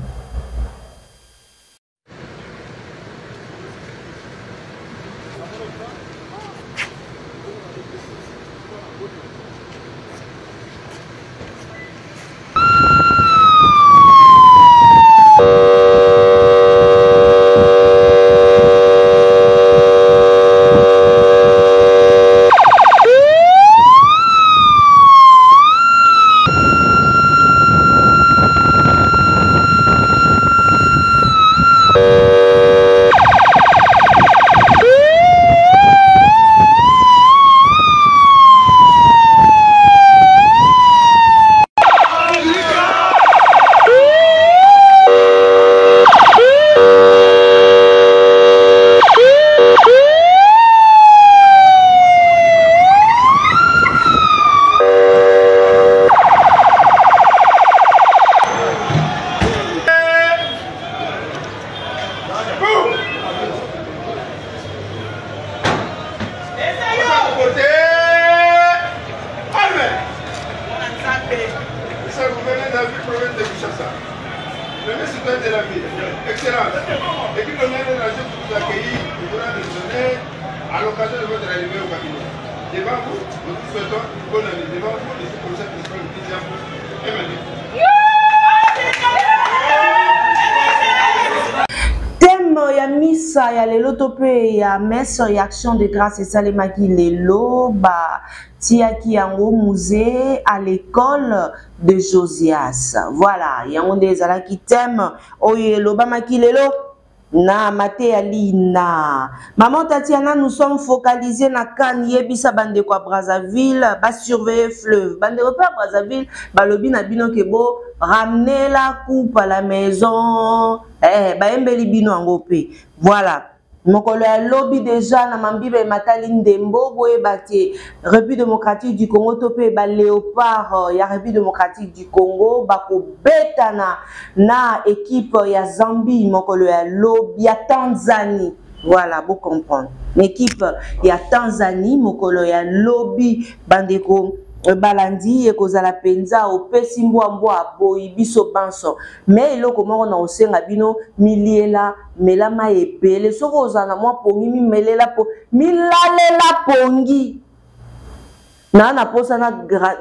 Messe réaction de grâce et salemaki lelo ba tiaki yango musée à l'école de Josias. Voilà, yango des ala ki thème oyelo ba makilelo Na Matéalina. Maman Tatiana, nous sommes focalisés na Kanye bisa bande kwa Brazzaville, ba surveiller fleuve. Bande repas Brazzaville, ba lobi na bino kebo, ramener la coupe à la maison. Eh, ba embeli bino angope. Voilà. Mokolo ya lobby déjà na mambibe mataline dembo boye batie République démocratique du Congo topé ba léopard ya République démocratique du Congo bako betana na équipe ya Zambie mokolo ya lobby ya Tanzanie. Voilà, vous comprenez. L'équipe ya Tanzanie mokolo ya lobby bandeko balandi ekozala penza opesi mbwambo aboyi biso banso mais eloko moko na osenga bino miliela melama ebele soko ozana mwa pongi mimelela po milalela pongi na na posa na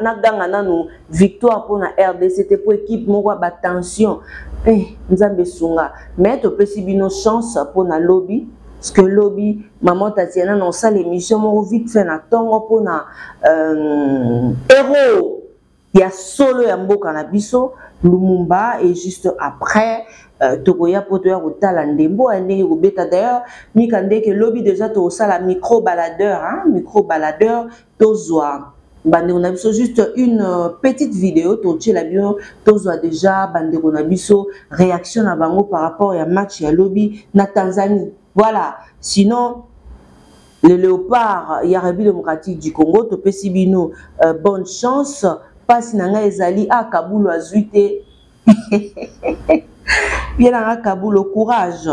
na ganga nanu victoire po na R D C te po équipe moko ba tension eh nzambe sunga mais topesi bino chance po na lobby. Parce que lobby, maman Tatiana, non ça l'émission, on vite fait un temps pour na héros. Il y a solo yambo kanabiso, Lumumba et juste après, Togoya Potoya ou Talandembo, un nez ou bêta d'ailleurs, Mikande que lobby déjà tout ça la micro baladeur, hein, micro baladeur, tozoa. Bande on a biso juste une petite vidéo, toché la bio, tozoa déjà, bande on a biso réaction à bango par rapport à match à lobby na Tanzanie. Voilà, sinon, le léopard, il y a la République démocratique du Congo, tu peux si bino, euh, bonne chance, pas si nanga ezali, à Kaboul, à Zuité. Bien à Kaboul, au courage.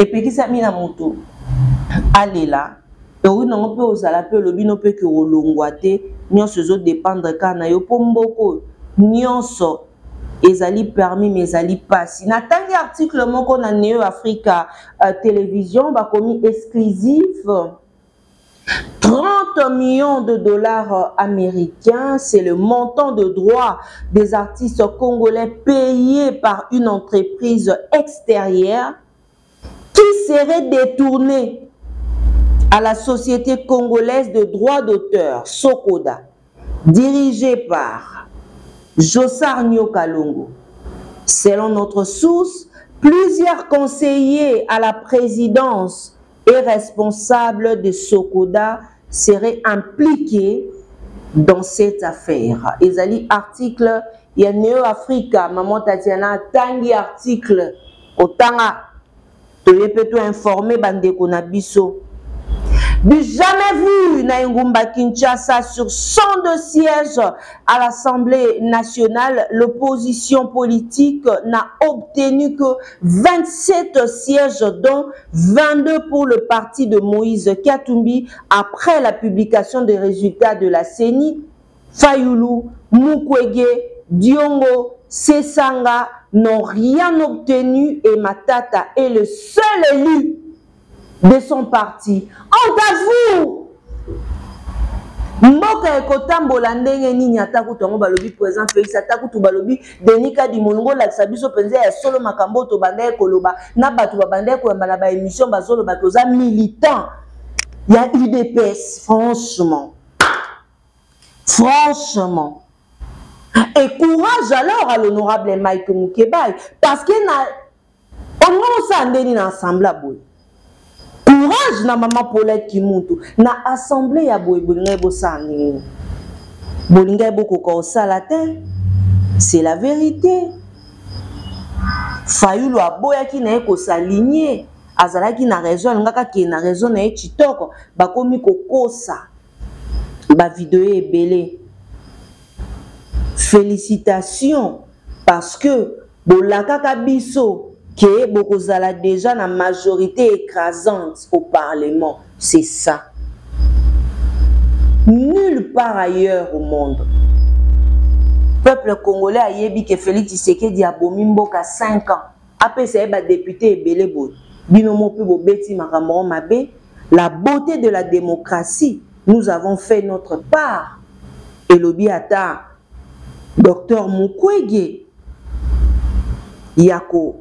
Et puis, qui s'est mis à moto? Allez là. Et oui, non, on peut aux alapés, le bino peut que au longuaté, n'y a ce zo dépendre quand on a eu pomboko, n'y a so. Ezali permis mais ezali passe. Na tangi article moko na Neo Africa euh, télévision ba komi exclusif trente millions de dollars américains, c'est le montant de droits des artistes congolais payés par une entreprise extérieure qui serait détournée à la société congolaise de droits d'auteur Sokoda, dirigée par Josar Nyokalongo. Selon notre source, plusieurs conseillers à la présidence et responsables de Sokoda seraient impliqués dans cette affaire. Ezali article, il y a Neo Africa, maman Tatiana, tangi article, otanga, te peut informer bande konabiso. Du jamais vu Naïngumba Kinshasa sur cent deux sièges à l'Assemblée nationale, l'opposition politique n'a obtenu que vingt-sept sièges, dont vingt-deux pour le parti de Moïse Katumbi après la publication des résultats de la C E N I, Fayoulou, Mukwege, Diongo, Sessanga n'ont rien obtenu et Matata est le seul élu de son parti. On t'avoue, Mboka ekotambola ndenge nini atakuta ngo balobi présent Félix atakuta balobi Denika di Mongo la sabiso penza ya solo makambo to bandai koloba na batu ba bandai ko mbala ba émission ba solo ba toza militant ya U D P S franchement. Franchement. Et courage alors à l'honorable Mike Mukebay parce que na ongo sa ndeni na assemblée boy. Courage na maman Paulette Kimuntu na assemblée ya boy bolinga bosani bolinga boko ko sala te, c'est la vérité. Fayulu aboyaki na ko s'aligner azalaki na raison ngaka ke na raison na chitoko bakomi kokosa ba vidéo ebele. Félicitations parce que bolaka kabiso que beaucoup zala déjà la majorité écrasante au Parlement, c'est ça. Nulle part ailleurs au monde. Peuple congolais a yebi que Félix Tshisekedi a bomimboka cinq ans. Après ça, il député Belébou. Binomo Pibo Beti Maramon Mabé. La beauté de la démocratie, nous avons fait notre part. Et l'obiata, docteur Mukwege, Yako.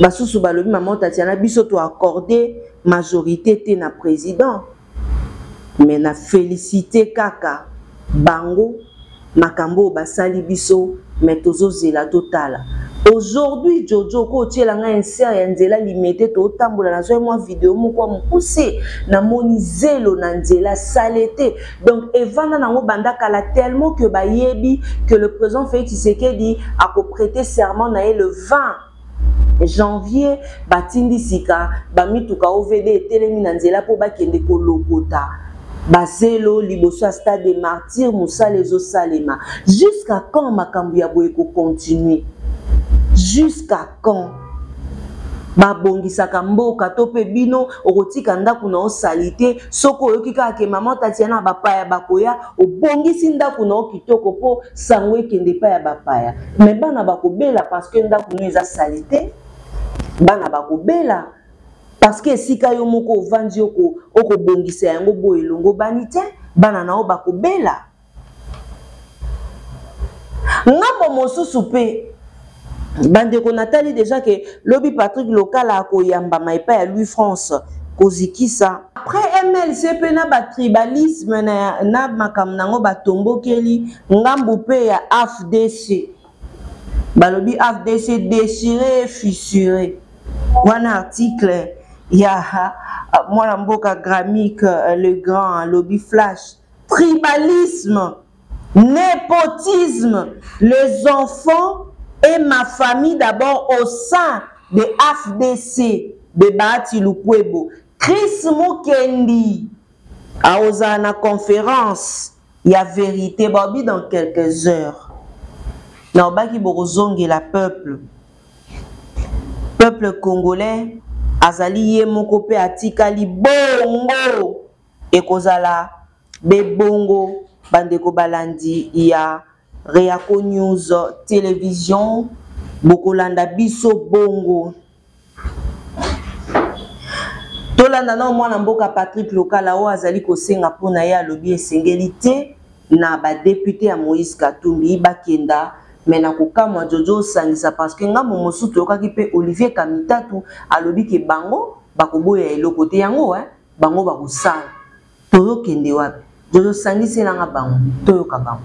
Basusu balobi maman Tatiana biso to accordé majorité té na président mais na félicité kaka bango makambo basali biso mais tozo zela total Aujourd'hui, Jojo, quand tu es là, un certain endroit limité, tu as tombé dans une mois vidéo, mon quoi, mon poussé, na monisé le nandela saleté. Donc, Evan na ngobanda kala tellement que ba yebi que le président Félix Tshisekedi a prêté serment na le vingt janvier, batindi sika, ba mituka O V D telemi nandela po ba kende ko lokota. Baselo liboso stade des martyrs Moussa les os salema. Jusqu'à quand makambu ya boyeko continuer? Jusqu'à quand? Babongi sakambo katope bino orotika ndaku na osalite soko yokika ke maman Tatiana bapa ya bakoya obongi sinda ku na okitoko po sangwe kende pa ya bapaya. Mais bana bakobela parce que ndaku no eza salite. Bana bakobela parce que si kayo moko vandi oko okobongisa yango boyelongo banite bana na obakobela. Ngambo mosusu pe Bande Konatali déjà que lobby Patrick local a koyamba maipa ya lui France koziki ça après M L C pe na ba tribalisme na na makam nango ba tombokeli ngambo pe ya F D C ba lobby F D C déchiré fissuré un article ya mwana mboka gramique le grand lobby flash tribalisme népotisme les enfants et ma famille d'abord au sein de F D C de Bati Lukwebo. Chris Mukendi a osé la conférence. Il y a vérité Bobby dans quelques heures. Naobaki Borozong est la peuple. Peuple congolais azali yemoko pe atikali bongo et kozala be bongo bandeko balandi ya Reaco News télévision bokolanda biso bongo tolanda na mwana mboka Patrick Lokala o azali kosenga pona ya lobi esengelité na ba député ya Moïse Katumbi bakenda mais na kokama jojo sangisa parce que nga momosu tokaki pe Olivier Kamitatu alobi ke bango bakoboya eloko te yango hein bango bakosala toyokende wapi jojo sangisa na bango toyoka bango.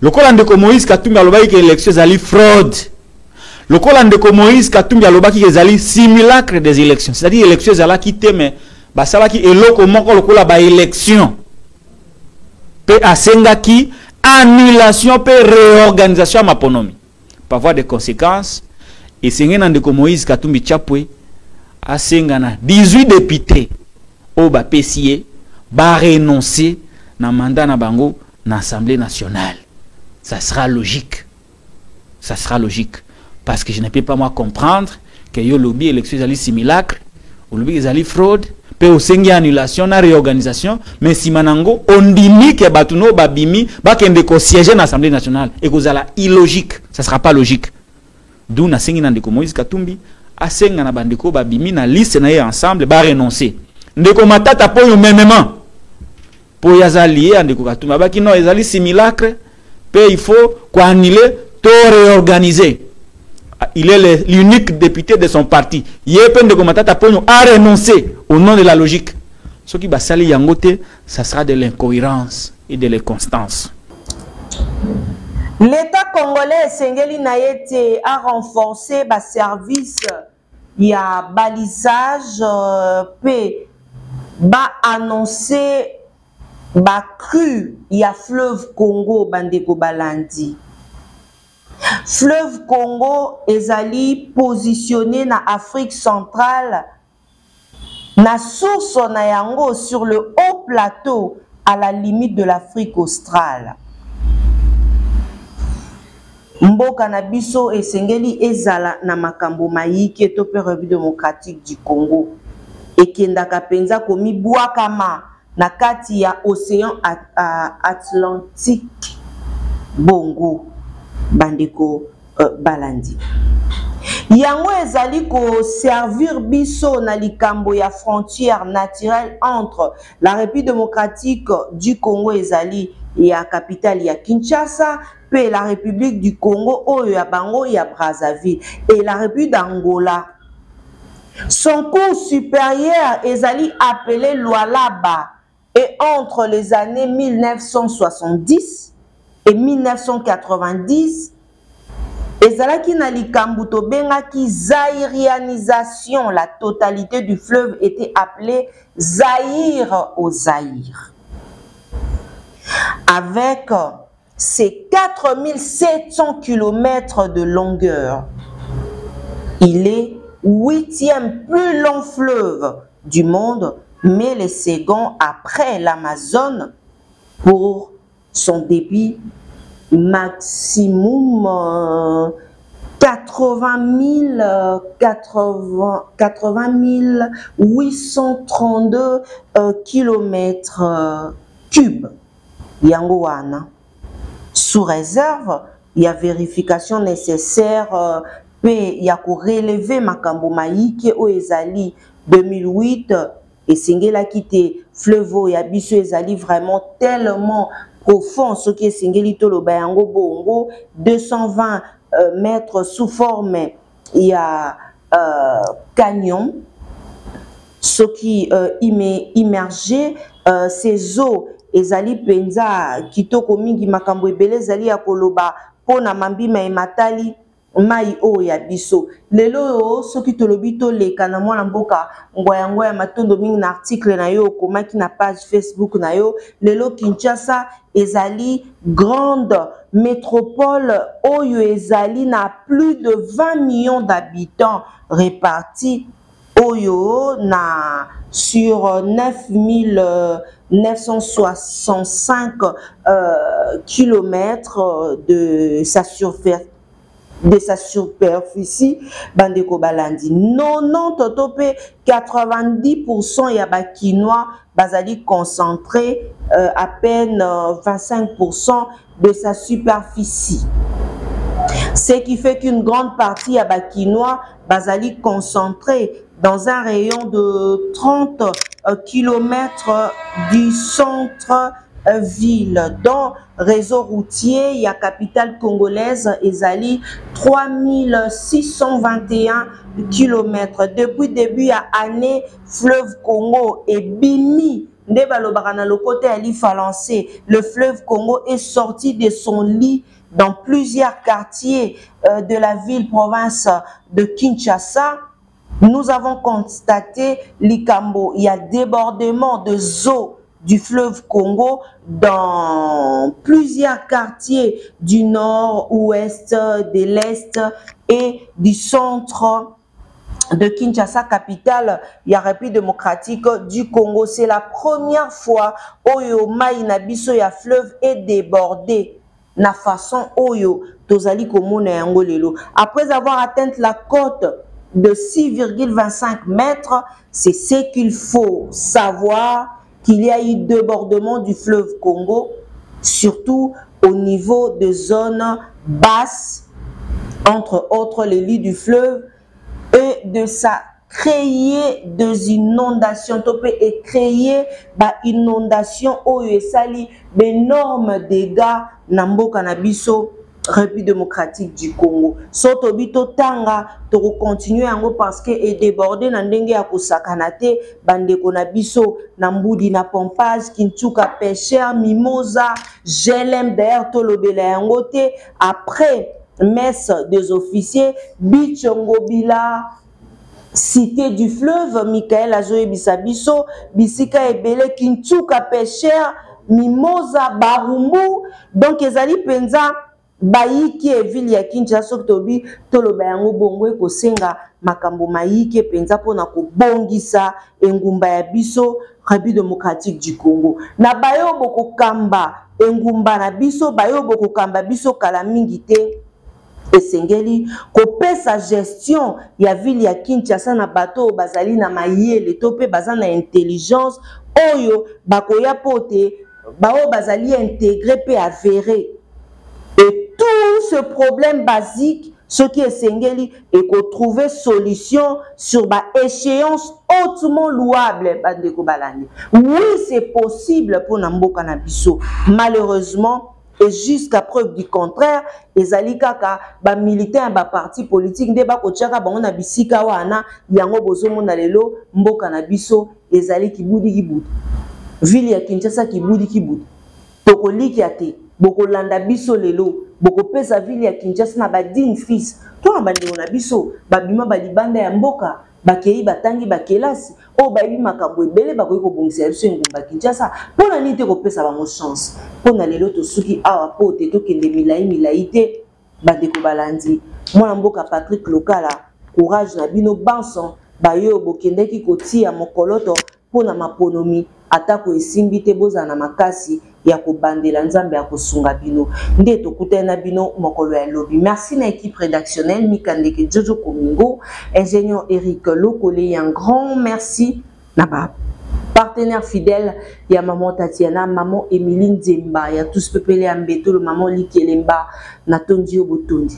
Le colandeko Moïse Katumbi a lobaki que l'élection est fraude. Le colandeko Moïse Katumbi a lobaki que c'est simulacre des élections. C'est-à-dire l'élection est quittée, mais ça va qui est loco moko lokola ba élection. Pe asenga ki annulation pe réorganisation maponomi. Par voie de conséquences, et sengenandeko Moïse Katumbi chapwe asenga na dix-huit députés au ba P C I ba renoncer na mandat na bango na Assemblée nationale. Ça sera logique. Ça sera logique. Parce que je ne peux pas moi comprendre que le lobby élection est simulacre, le lobby est fraude, puis il y a annulation, une réorganisation, mais si manango, on dit que Batuno, Babimi, Bakendeko siège dans l'Assemblée nationale. Et que ça sera illogique. Ça ne sera pas logique. D'où nous avons Moïse Katumbi, nous avons Babimi, na liste, nous ensemble, ba renoncer. Nous avons matata pour nous même. Pour nous allier, nous avons Katumbi, nous avons simulacre. Il faut qu'on annule, tout réorganiser. Il est l'unique député de son parti. Il est peine de commenter à renoncer au nom de la logique. Ce qui va salir Yangote, ça sera de l'incohérence et de l'inconstance. L'État congolais Sengeli Nayete a renforcé le service. Il y a balisage, P. Ba annoncé. Bakru, il y a fleuve Congo, bandeko balandi. Fleuve Congo, ezali positionné na Afrique centrale, na source na yango sur le haut plateau à la limite de l'Afrique australe. Mboka na biso esengeli ezala na makambo maïki et tope revue démocratique du Congo. Et kendaka penza komi bouakama. Nakati ya océan Atlantique bongo bandeko euh, balandi yango ezali ko servir biso na likambo ya frontière naturelle entre la République démocratique du Congo ezali ya capitale ya Kinshasa pe la République du Congo oyo ya bango ya Brazzaville et la République d'Angola. Son cours supérieur ezali appelé Lualaba. Et entre les années mille neuf cent soixante-dix et mille neuf cent quatre-vingt-dix, Ezalaki na likambo to bengaki zaïrianisation, la totalité du fleuve était appelée Zaïre au Zaïre. Avec ses quatre mille sept cents kilomètres de longueur, il est huitième plus long fleuve du monde, mais le second après l'Amazone pour son débit maximum euh, quatre-vingt mille huit cent trente-deux euh, kilomètres euh, cubes. Yangowana. Sous réserve, il y a vérification nécessaire euh, pe ya ko relever makambo maiki o ezali deux mille huit et singelaki te fleuve ya biso ezali vraiment tellement profond ce qui singeli to loba yango bongo deux cent vingt euh, mètres sous forme ya euh, canyon ce qui euh, immergé euh, ces eaux ezali penza kitoko mingi makambo ebele ezali ya koloba pona mambima ematali mai o ya biso lelo soki tolobi to leka na mwana mboka ngoya ngoya matondo mingi na article na yo komaki na page Facebook na yo lelo Kinshasa ezali grande métropole oyo ezali na plus de vingt millions d'habitants répartis oyo na sur neuf mille neuf cent soixante-cinq euh, kilomètres de sa surface de sa superficie bandeko balandi non non totope quatre-vingt-dix pour cent ya bakinois bazali concentré euh, à peine euh, vingt-cinq pour cent de sa superficie ce qui fait qu'une grande partie ya bakinois bazali concentré dans un rayon de trente kilomètres du centre ville dans réseau routier ya capitale congolaise ezali trois mille six cent vingt et un kilomètres depuis début ya année fleuve Congo et bimi nde balobaka na lokote ali falancé le fleuve Congo est sorti de son lit dans plusieurs quartiers de la ville province de Kinshasa. Nous avons constaté likambo ya débordement de eaux du fleuve Congo dans plusieurs quartiers du nord, ouest, de l'est et du centre de Kinshasa, capitale ya République démocratique du Congo. C'est la première fois oyo mai na biso ya fleuve est débordé na façon oyo tozali komona yango lelo. Après avoir atteint la côte de six virgule vingt-cinq mètres, c'est ce qu'il faut savoir qu'il y a eu débordement du fleuve Congo, surtout au niveau de zones basses, entre autres les lits du fleuve, et de ça créer des inondations. Topé et créer bah inondation au Esali, d'énormes dégâts nambo kanabiso. République démocratique du Congo. Sotobito tanga to continuer ango parce que est débordé na ndenge ya kosakanate bandeko na biso na mbudi na pompage kintuka pêcheur mimosa gelem d'air to lobela yango te après messe des officiers Ngobila cité du fleuve Michael Azoe bisabiso bisika ebele kintuka pêcheur mimosa barumbu donc ezali penza Baïke ville ya Kinshasa tobi toloba yango bongo ekosenga makambo maïke penza pona ko bongisa engumba ya biso République démocratique du Congo na bayo boko kamba engumba na biso bayo boko kamba biso kala mingi te esengeli ko pesa gestion ya ville ya Kinshasa na bato bazali na mayele tope bazana intelligence oyo bakoya pote bao bazali intégré pe avéré. Et tout ce problème basique, ce qui est singeli, et qu'on trouve solution sur ma échéance hautement louable. Oui, c'est possible pour Nambo Kanabiso. Malheureusement, et jusqu'à preuve du contraire, les alikaka, ba militaires, ba partis politiques, deba kochaka, ba on a bisika wana, yango bozo mon alelo, Mbo Kanabiso, les ali ki boudi ki boudi. Ville ya Kinshasa ki boudi ki boudi. Tokoli ki ate. Bokolanda biso lelo Bokope sa ville ya Kinshasa na ba digne fils. Toi bande on abiso, ba bima ba libanda ya mboka, ba kei ba tangi ba kelasi, o ba bi makambo ebele ba ko bongisa biso ngumba Kinshasa. Pona ni te kope sa ba mo chance. Pona lelo to suki awa po te to kende milai milai te ba de ko balandi. Mwana mboka Patrick Lokala, courage na bino banson, ba yo bokende ki koti ya mokoloto pona maponomi. Atako esimbi te bozana makasi ya ko bandela nzambe ya ko sunga bino nde to kutena bino mokolo ya lobby. Merci na équipe rédactionnelle Mikandeke Jojo Komingo, ingénieur Eric Lokolé, un grand merci na ba partenaire fidèle ya maman Tatiana, maman Emeline Zemba, ya tous peuple ya mbeto le maman Likelemba na tondi obotondi.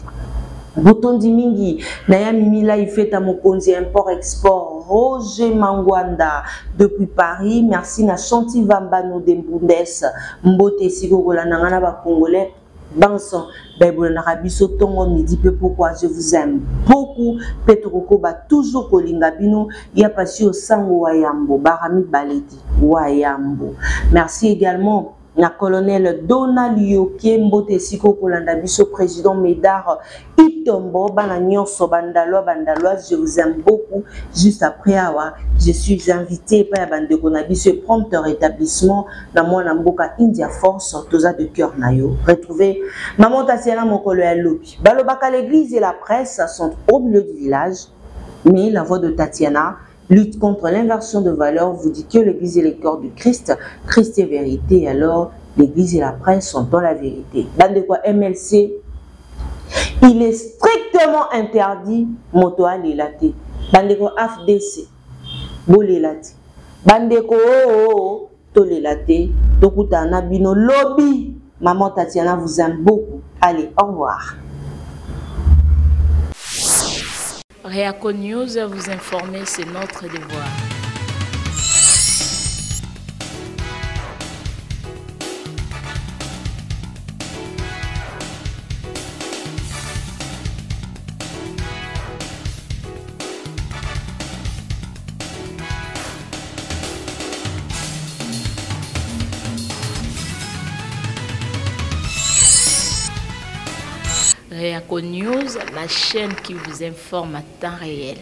Botondi mingi na ya mimi la ifeta mokonzi import export Roger Mangwanda depuis Paris. Merci na Chanti Vambano de Mbundes mbote sikokola na ngana ba congolais banson baibula na rabiso tongo midi pe pourquoi je vous aime beaucoup petroko ba toujours kolinga bino ya pasi o sango wa yambo barami baledi wa yambo. Merci également na colonel Donald Yoke mbote siko kolanda biso président Médard Itombo bana nyonso bandalo bandalo je vous aime beaucoup. Juste après awa je suis invité par bande ko na biso prompteur rétablissement na mwana mboka India Force toza de cœur na yo. Retrouvez maman Tatiana mokolo ya lopi. Balobaka l'église et la presse sont au milieu du village mais la voix de Tatiana lutte contre l'inversion de valeurs, vous dit que l'Église est le corps du Christ, Christ est vérité, alors l'Église et la presse sont dans la vérité. Bande de quoi M L C, il est strictement interdit, motoa l'élati. Bande de quoi F D C, bo l'élati. Bande de quoi oh oh, to l'élati, to koutana bino lobby. Maman Tatiana vous aime beaucoup. Allez, au revoir. Reaco News, vous informer, c'est notre devoir. Reaco News, la chaîne qui vous informe à temps réel.